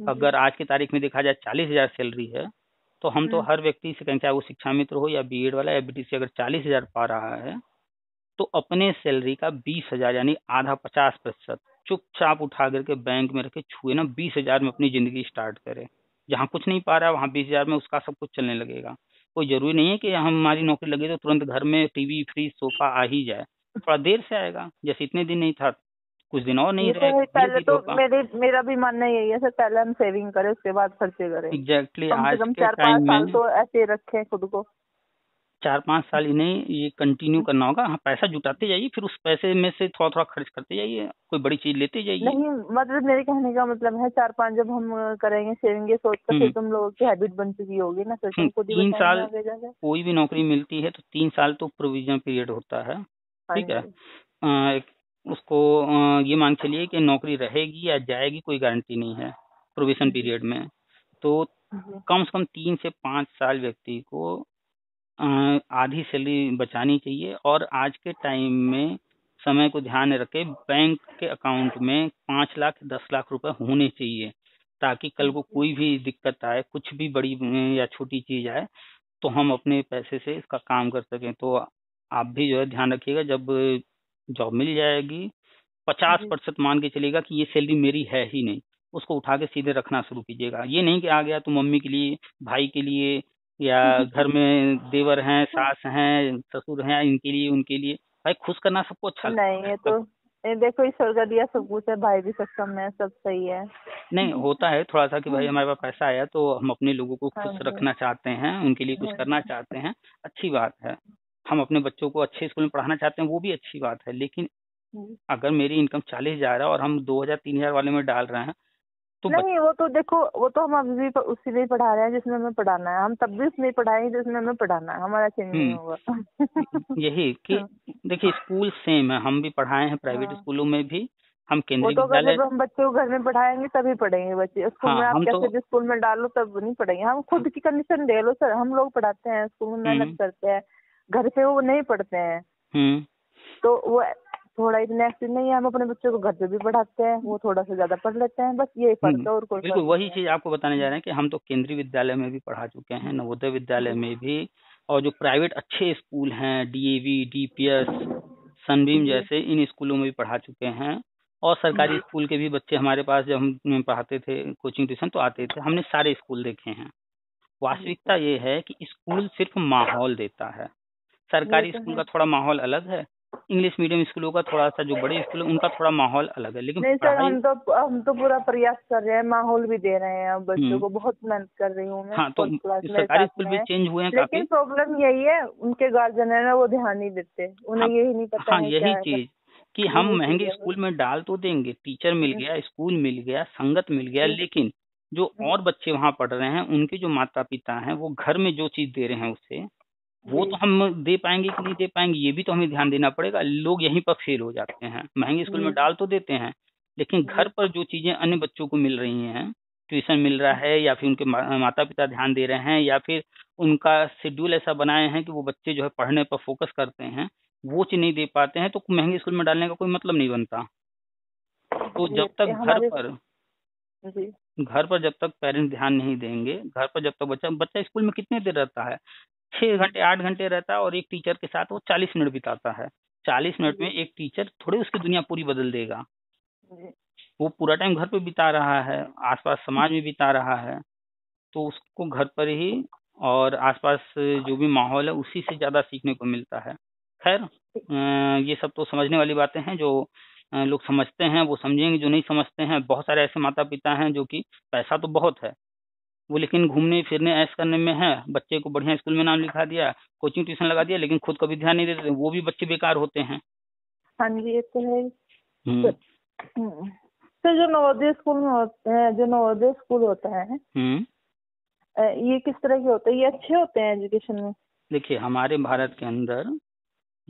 अगर आज की तारीख में देखा जाए 40,000 सैलरी है तो हम तो हर व्यक्ति से कहें, चाहे वो शिक्षा मित्र हो या बीएड वाला या बीटीसी, अगर 40,000 पा रहा है तो अपने सैलरी का 20,000 यानी आधा 50% चुपचाप उठा करके बैंक में रखे, छुए ना, 20,000 में अपनी जिंदगी स्टार्ट करे। जहाँ कुछ नहीं पा रहा है वहाँ 20,000 में उसका सब कुछ चलने लगेगा। कोई जरूरी नहीं है कि हमारी नौकरी लगे तो तुरंत घर में टीवी, फ्रिज, सोफा आ ही जाए, थोड़ा देर से आएगा। जैसे इतने दिन नहीं था, कुछ दिन और नहीं रहे। पहले तो मेरा भी मानना यही है सर, पहले हम सेविंग करें उसके बाद खर्चे करें। एग्जैक्टली, आज के टाइम में तो ऐसे रखें खुद को, 4-5 साल इन्हें ये कंटिन्यू करना होगा। हाँ, पैसा जुटाते जाइए, फिर उस पैसे में से थोड़ा थोड़ा खर्च करते जाइए, कोई बड़ी चीज लेते जाइए। नहीं मतलब मेरे कहने का मतलब है 4-5 जब हम करेंगे सेविंग, सोच कर तुम लोगों की हैबिट बन चुकी होगी ना। 3 साल कोई भी नौकरी मिलती है तो 3 साल तो प्रोविजन पीरियड होता है, ठीक है। उसको ये मान के लिए कि नौकरी रहेगी या जाएगी कोई गारंटी नहीं है प्रोविजन पीरियड में। तो कम से कम 3 से 5 साल व्यक्ति को आधी सैलरी बचानी चाहिए। और आज के टाइम में समय को ध्यान में रखे बैंक के अकाउंट में 5 लाख 10 लाख रुपए होने चाहिए, ताकि कल को कोई भी दिक्कत आए, कुछ भी बड़ी या छोटी चीज आए तो हम अपने पैसे से इसका काम कर सकें। तो आप भी जो है ध्यान रखिएगा, जब जॉब मिल जाएगी 50% मान के चलेगा कि ये सैलरी मेरी है ही नहीं, उसको उठा के सीधे रखना शुरू कीजिएगा। ये नहीं कि आ गया तो मम्मी के लिए, भाई के लिए, या घर में देवर हैं, सास हैं, ससुर हैं, इनके लिए, उनके लिए। भाई खुश करना सबको अच्छा नहीं है तो देखो ईश्वर का दिया सब कुछ है, भाई भी सक्षम है, सब सही है। नहीं होता है थोड़ा सा कि भाई हमारे पास पैसा आया तो हम अपने लोगों को खुश रखना चाहते हैं, उनके लिए कुछ करना चाहते हैं, अच्छी बात है। हम अपने बच्चों को अच्छे स्कूल में पढ़ाना चाहते हैं, वो भी अच्छी बात है। लेकिन अगर मेरी इनकम 40,000 है और हम 2,000 3,000 वाले में डाल रहे हैं तो नहीं, वो तो देखो वो तो हम अभी भी उसी में पढ़ा रहे हैं जिसमें हमें पढ़ाना है। हम तब भी उसमें पढ़ाएंगे जिसमें हमें पढ़ाना है, हमारा चेंज नहीं होगा। यही कि देखिए स्कूल सेम है, हम भी पढ़ाए हैं प्राइवेट स्कूलों में भी, हम केंद्रीय विद्यालय हम बच्चों को घर में पढ़ाएंगे तभी पढ़ेंगे बच्चे। स्कूल में आप कैसे स्कूल में डालो तब नहीं पढ़ेंगे। हम खुद की कंडीशन दे लो सर, हम लोग पढ़ाते हैं स्कूल में, मेहनत करते हैं, घर पे वो नहीं पढ़ते हैं तो वो थोड़ा इतना एक्टिव नहीं है। हम अपने बच्चों को घर पे भी पढ़ाते हैं, वो थोड़ा सा ज्यादा पढ़ लेते हैं, बस यही फर्क है। और बिल्कुल वही चीज आपको बताने जा रहे हैं कि हम तो केंद्रीय विद्यालय में भी पढ़ा चुके हैं, नवोदय विद्यालय में भी, और जो प्राइवेट अच्छे स्कूल हैं DAV, DPS, सनबीम जैसे, इन स्कूलों में भी पढ़ा चुके हैं। और सरकारी स्कूल के भी बच्चे हमारे पास जब हम पढ़ाते थे कोचिंग ट्यूशन तो आते थे, हमने सारे स्कूल देखे हैं। वास्तविकता ये है कि स्कूल सिर्फ माहौल देता है। सरकारी स्कूल का थोड़ा माहौल अलग है, इंग्लिश मीडियम स्कूलों का थोड़ा सा, जो बड़े स्कूल है उनका थोड़ा माहौल अलग है। लेकिन नहीं सर, हम तो पूरा प्रयास कर रहे हैं, माहौल भी दे रहे हैं बच्चों को, बहुत मेहनत कर रही हूँ मैं। हाँ, तो सरकारी स्कूल भी चेंज हुए हैं, लेकिन प्रॉब्लम यही है उनके गार्जियन है ना, वो ध्यान नहीं देते, उन्हें यही नहीं पता। हाँ, यही चीज कि हम महंगे स्कूल में डाल तो देंगे, टीचर मिल गया, स्कूल मिल गया, संगत मिल गया, लेकिन जो और बच्चे वहाँ पढ़ रहे हैं उनके जो माता पिता हैं वो घर में जो चीज दे रहे हैं उसे वो तो हम दे पाएंगे कि नहीं दे पाएंगे, ये भी तो हमें ध्यान देना पड़ेगा। लोग यहीं पर फेल हो जाते हैं। महंगे स्कूल में डाल तो देते हैं, लेकिन घर पर जो चीजें अन्य बच्चों को मिल रही हैं, ट्यूशन मिल रहा है, या फिर उनके माता पिता ध्यान दे रहे हैं, या फिर उनका शेड्यूल ऐसा बनाए हैं कि वो बच्चे जो है पढ़ने पर फोकस करते हैं, वो चीज नहीं दे पाते हैं, तो महंगे स्कूल में डालने का कोई मतलब नहीं बनता। तो जब तक पेरेंट्स ध्यान नहीं देंगे, घर पर जब तक बच्चा स्कूल में कितने देर रहता है, 6 घंटे 8 घंटे रहता है, और एक टीचर के साथ वो 40 मिनट बिताता है। 40 मिनट में एक टीचर थोड़ी उसकी दुनिया पूरी बदल देगा। वो पूरा टाइम घर पे बिता रहा है, आसपास समाज में बिता रहा है, तो उसको घर पर ही और आसपास जो भी माहौल है उसी से ज्यादा सीखने को मिलता है। खैर, ये सब तो समझने वाली बातें हैं, जो लोग समझते हैं वो समझेंगे, जो नहीं समझते हैं, बहुत सारे ऐसे माता पिता हैं जो कि पैसा तो बहुत है वो, लेकिन घूमने फिरने ऐश करने में है, बच्चे को बढ़िया स्कूल में नाम लिखा दिया, कोचिंग ट्यूशन लगा दिया, लेकिन खुद कभी ध्यान नहीं देते, वो भी बच्चे बेकार होते हैं। हाँ जी, ये तो है। तो जो नवोदय स्कूल होता है ये किस तरह के होते हैं, ये अच्छे होते हैं एजुकेशन में? देखिए, हमारे भारत के अंदर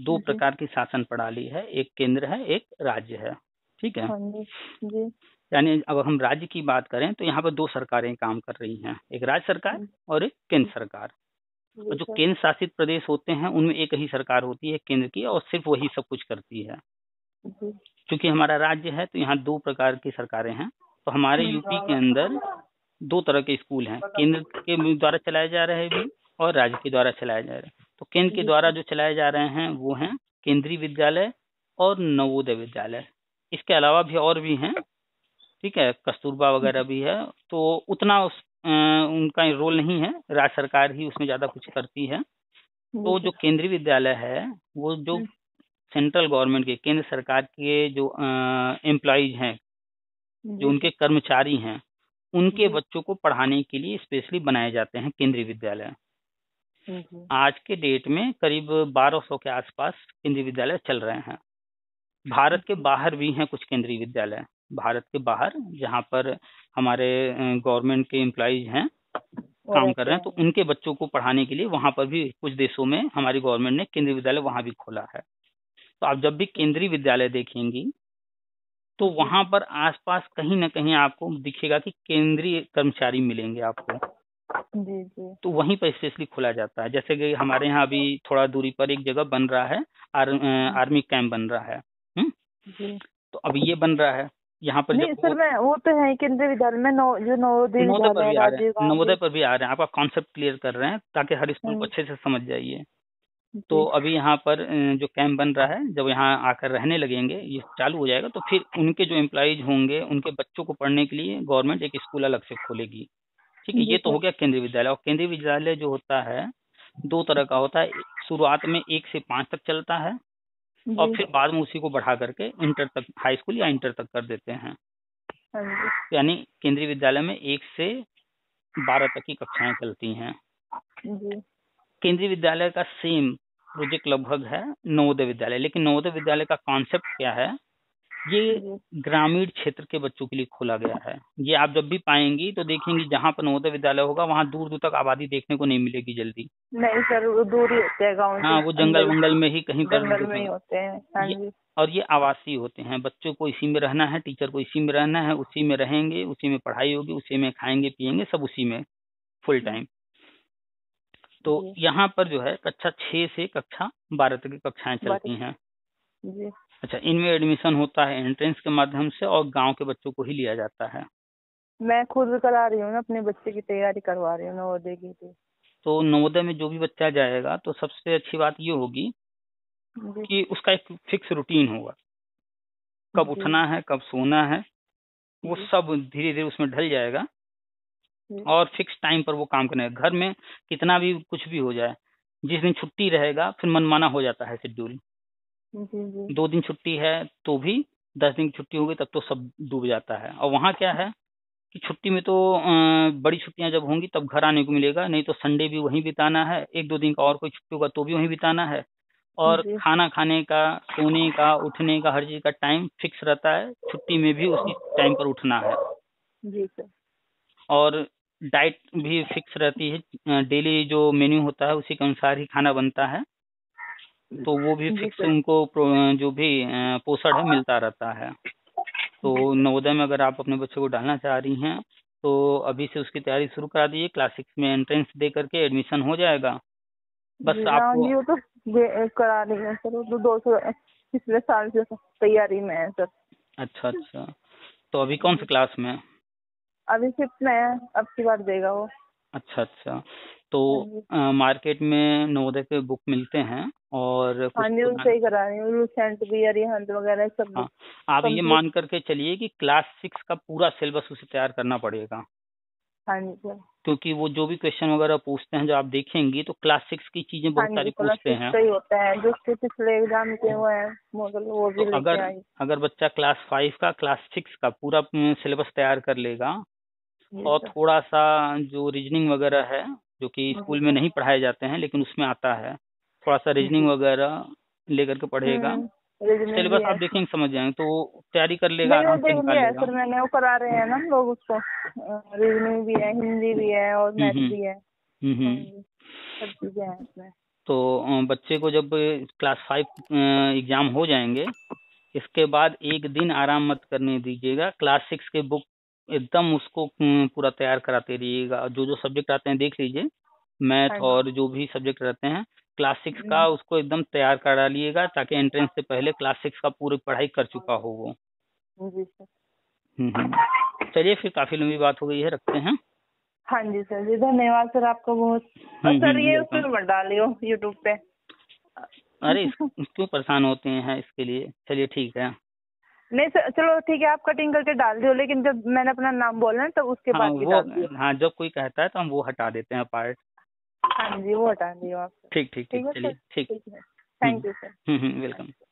2 प्रकार की शासन प्रणाली है, एक केंद्र है, एक राज्य है, ठीक है। यानी अब हम राज्य की बात करें तो यहाँ पर 2 सरकारें काम कर रही हैं, एक राज्य सरकार और एक केंद्र सरकार। और जो केंद्र शासित प्रदेश होते हैं उनमें एक ही सरकार होती है केंद्र की, और सिर्फ वही सब कुछ करती है। क्योंकि हमारा राज्य है तो यहाँ 2 प्रकार की सरकारें हैं। तो हमारे यूपी के अंदर दो तरह के स्कूल हैं, केंद्र के द्वारा चलाए जा रहे हैं और राज्य के द्वारा चलाए जा रहे हैं। तो केंद्र के द्वारा जो चलाए जा रहे हैं वो हैं केंद्रीय विद्यालय और नवोदय विद्यालय। इसके अलावा भी और भी हैं, ठीक है, कस्तूरबा वगैरह भी है। तो उतना उनका रोल नहीं है, राज्य सरकार ही उसमें ज्यादा कुछ करती है। तो जो केंद्रीय विद्यालय है वो जो सेंट्रल गवर्नमेंट के, केंद्र सरकार के जो एम्प्लॉयज हैं, जो उनके कर्मचारी हैं, उनके बच्चों को पढ़ाने के लिए स्पेशली बनाए जाते हैं केंद्रीय विद्यालय। आज के डेट में करीब 1200 के आसपास केंद्रीय विद्यालय चल रहे हैं। भारत के बाहर भी हैं कुछ केंद्रीय विद्यालय, भारत के बाहर जहां पर हमारे गवर्नमेंट के एम्प्लॉयज हैं, काम कर रहे हैं, तो उनके बच्चों को पढ़ाने के लिए वहां पर भी कुछ देशों में हमारी गवर्नमेंट ने केंद्रीय विद्यालय वहां भी खोला है। तो आप जब भी केंद्रीय विद्यालय देखेंगी तो वहां पर आसपास कहीं ना कहीं आपको दिखेगा कि केंद्रीय कर्मचारी मिलेंगे आपको। जी जी। तो वहीं पर स्पेशली खोला जाता है। जैसे कि हमारे यहाँ अभी थोड़ा दूरी पर एक जगह बन रहा है, आर्मी कैंप बन रहा है। जी। तो अब ये बन रहा है यहाँ पर नहीं, सर मैं वो तो है केंद्रीय विद्यालय में नवोदय पर भी आ रहे हैं। आपका कॉन्सेप्ट क्लियर कर रहे हैं ताकि हर स्कूल को अच्छे से समझ जाइए। तो अभी यहाँ पर जो कैंप बन रहा है, जब यहाँ आकर रहने लगेंगे, ये चालू हो जाएगा, तो फिर उनके जो एम्प्लॉयज होंगे उनके बच्चों को पढ़ने के लिए गवर्नमेंट एक स्कूल अलग से खोलेगी। ठीक है, ये तो हो गया केंद्रीय विद्यालय। और केंद्रीय विद्यालय जो होता है दो तरह का होता है, शुरुआत में 1 से 5 तक चलता है और फिर बाद में उसी को बढ़ा करके इंटर तक, हाई स्कूल या इंटर तक कर देते हैं। यानी केंद्रीय विद्यालय में 1 से 12 तक की कक्षाएं चलती हैं। केंद्रीय विद्यालय का सेम प्रोजेक्ट लगभग है नवोदय विद्यालय, लेकिन नवोदय विद्यालय का कॉन्सेप्ट क्या है, ये ग्रामीण क्षेत्र के बच्चों के लिए खोला गया है। ये आप जब भी पाएंगी तो देखेंगी जहाँ पर नवोदय विद्यालय होगा वहाँ दूर दूर तक आबादी देखने को नहीं मिलेगी जल्दी। नहीं सर, वो दूर ही होते हैं गाँव। हाँ, वो जंगल वंगल में ही कहीं पर होते हैं। और ये आवासीय होते हैं, बच्चों को इसी में रहना है, टीचर को इसी में रहना है, उसी में रहेंगे, उसी में पढ़ाई होगी, उसी में खाएंगे पियेंगे, सब उसी में फुल टाइम। तो यहाँ पर जो है कक्षा 6 से कक्षा 12 तक की कक्षाएं चलती हैं। अच्छा, इनमें एडमिशन होता है एंट्रेंस के माध्यम से और गांव के बच्चों को ही लिया जाता है। मैं खुद करा रही हूँ ना, अपने बच्चे की तैयारी करवा रही हूँ नवोदय की। तो नवोदय में जो भी बच्चा जाएगा तो सबसे अच्छी बात ये होगी कि उसका एक फिक्स रूटीन होगा, कब उठना है कब सोना है, वो सब धीरे धीरे उसमें ढल जाएगा और फिक्स टाइम पर वो काम करना है। घर में कितना भी कुछ भी हो जाए, जिस दिन छुट्टी रहेगा फिर मनमाना हो जाता है शेड्यूल। 2 दिन छुट्टी है तो भी, 10 दिन छुट्टी होगी तब तो सब डूब जाता है। और वहाँ क्या है कि छुट्टी में तो बड़ी छुट्टियां जब होंगी तब घर आने को मिलेगा, नहीं तो संडे भी वहीं बिताना है, 1-2 दिन का और कोई छुट्टी होगा तो भी वहीं बिताना है। और खाना खाने का, सोने का, उठने का, हर चीज का टाइम फिक्स रहता है। छुट्टी में भी उसी टाइम पर उठना है। जी सर। और डाइट भी फिक्स रहती है, डेली जो मेन्यू होता है उसी के अनुसार ही खाना बनता है, तो वो भी फिक्स उनको जो भी पोषण है मिलता रहता है। तो नवोदय में अगर आप अपने बच्चे को डालना चाह रही हैं तो अभी से उसकी तैयारी शुरू करा दीजिए। क्लास 6 में एंट्रेंस दे करके एडमिशन हो जाएगा। बस आपको तो करा रही है सर, तो 200 पिछले साल से तैयारी में है सर। अच्छा अच्छा, तो अभी कौन से क्लास में? अभी 5th में है, अब की बार देगा वो। अच्छा अच्छा, तो मार्केट में नवोदय के बुक मिलते हैं और सही करा रही वगैरह सब। हाँ, आप ये मान करके चलिए कि क्लास 6 का पूरा सिलेबस उसे तैयार करना पड़ेगा। हाँ जी सर। क्योंकि वो जो भी क्वेश्चन वगैरह पूछते हैं, जो आप देखेंगी तो क्लास 6 की चीजें बहुत सारी पूछते हैं। सही होता है जो पिछले एग्जाम के वो है मॉडल, वो भी। अगर बच्चा क्लास 5 का, क्लास 6 का पूरा सिलेबस तैयार कर लेगा और थोड़ा सा जो रीजनिंग वगैरह है जो कि स्कूल में नहीं पढ़ाए जाते हैं लेकिन उसमें आता है, थोड़ा सा रीजनिंग वगैरह लेकर के पढ़ेगा, सिलेबस आप देखेंगे समझ जाएंगे, तो तैयारी कर लेगा। सर मैंने वो करा रहे हैं ना लोग उसको, रीजनिंग भी है, हिंदी भी है और मैथ भी है, सब चीजें हैं इसमें। तो बच्चे को जब क्लास 5 एग्जाम हो जाएंगे इसके बाद एक दिन आराम मत करने दीजिएगा, क्लास 6 के बुक एकदम उसको पूरा तैयार कराते रहिएगा। जो जो सब्जेक्ट आते हैं देख लीजिए, मैथ और जो भी सब्जेक्ट रहते हैं क्लास 6 का, उसको एकदम तैयार करा लिएगा ताकि एंट्रेंस से पहले क्लास 6 का पूरी पढ़ाई कर चुका हो वो। जी सर। चलिए फिर काफी लंबी बात हो गई है, रखते हैं। हाँ जी सर जी, धन्यवाद सर आपको बहुत। और सर ये उसमें मत डालियो यूट्यूब पे, अरे क्यों परेशान होते हैं इसके लिए। चलिए ठीक है, नहीं सर चलो ठीक है आप कटिंग करके डाल दियो, लेकिन जब मैंने अपना नाम बोला ना तो उसके बाद भी डाल दियो। हाँ जब कोई कहता है तो हम वो हटा देते हैं पार्ट। हाँ जी वो हटा दियो आप। ठीक ठीक ठीक, चलिए ठीक, थैंक यू सर। वेलकम।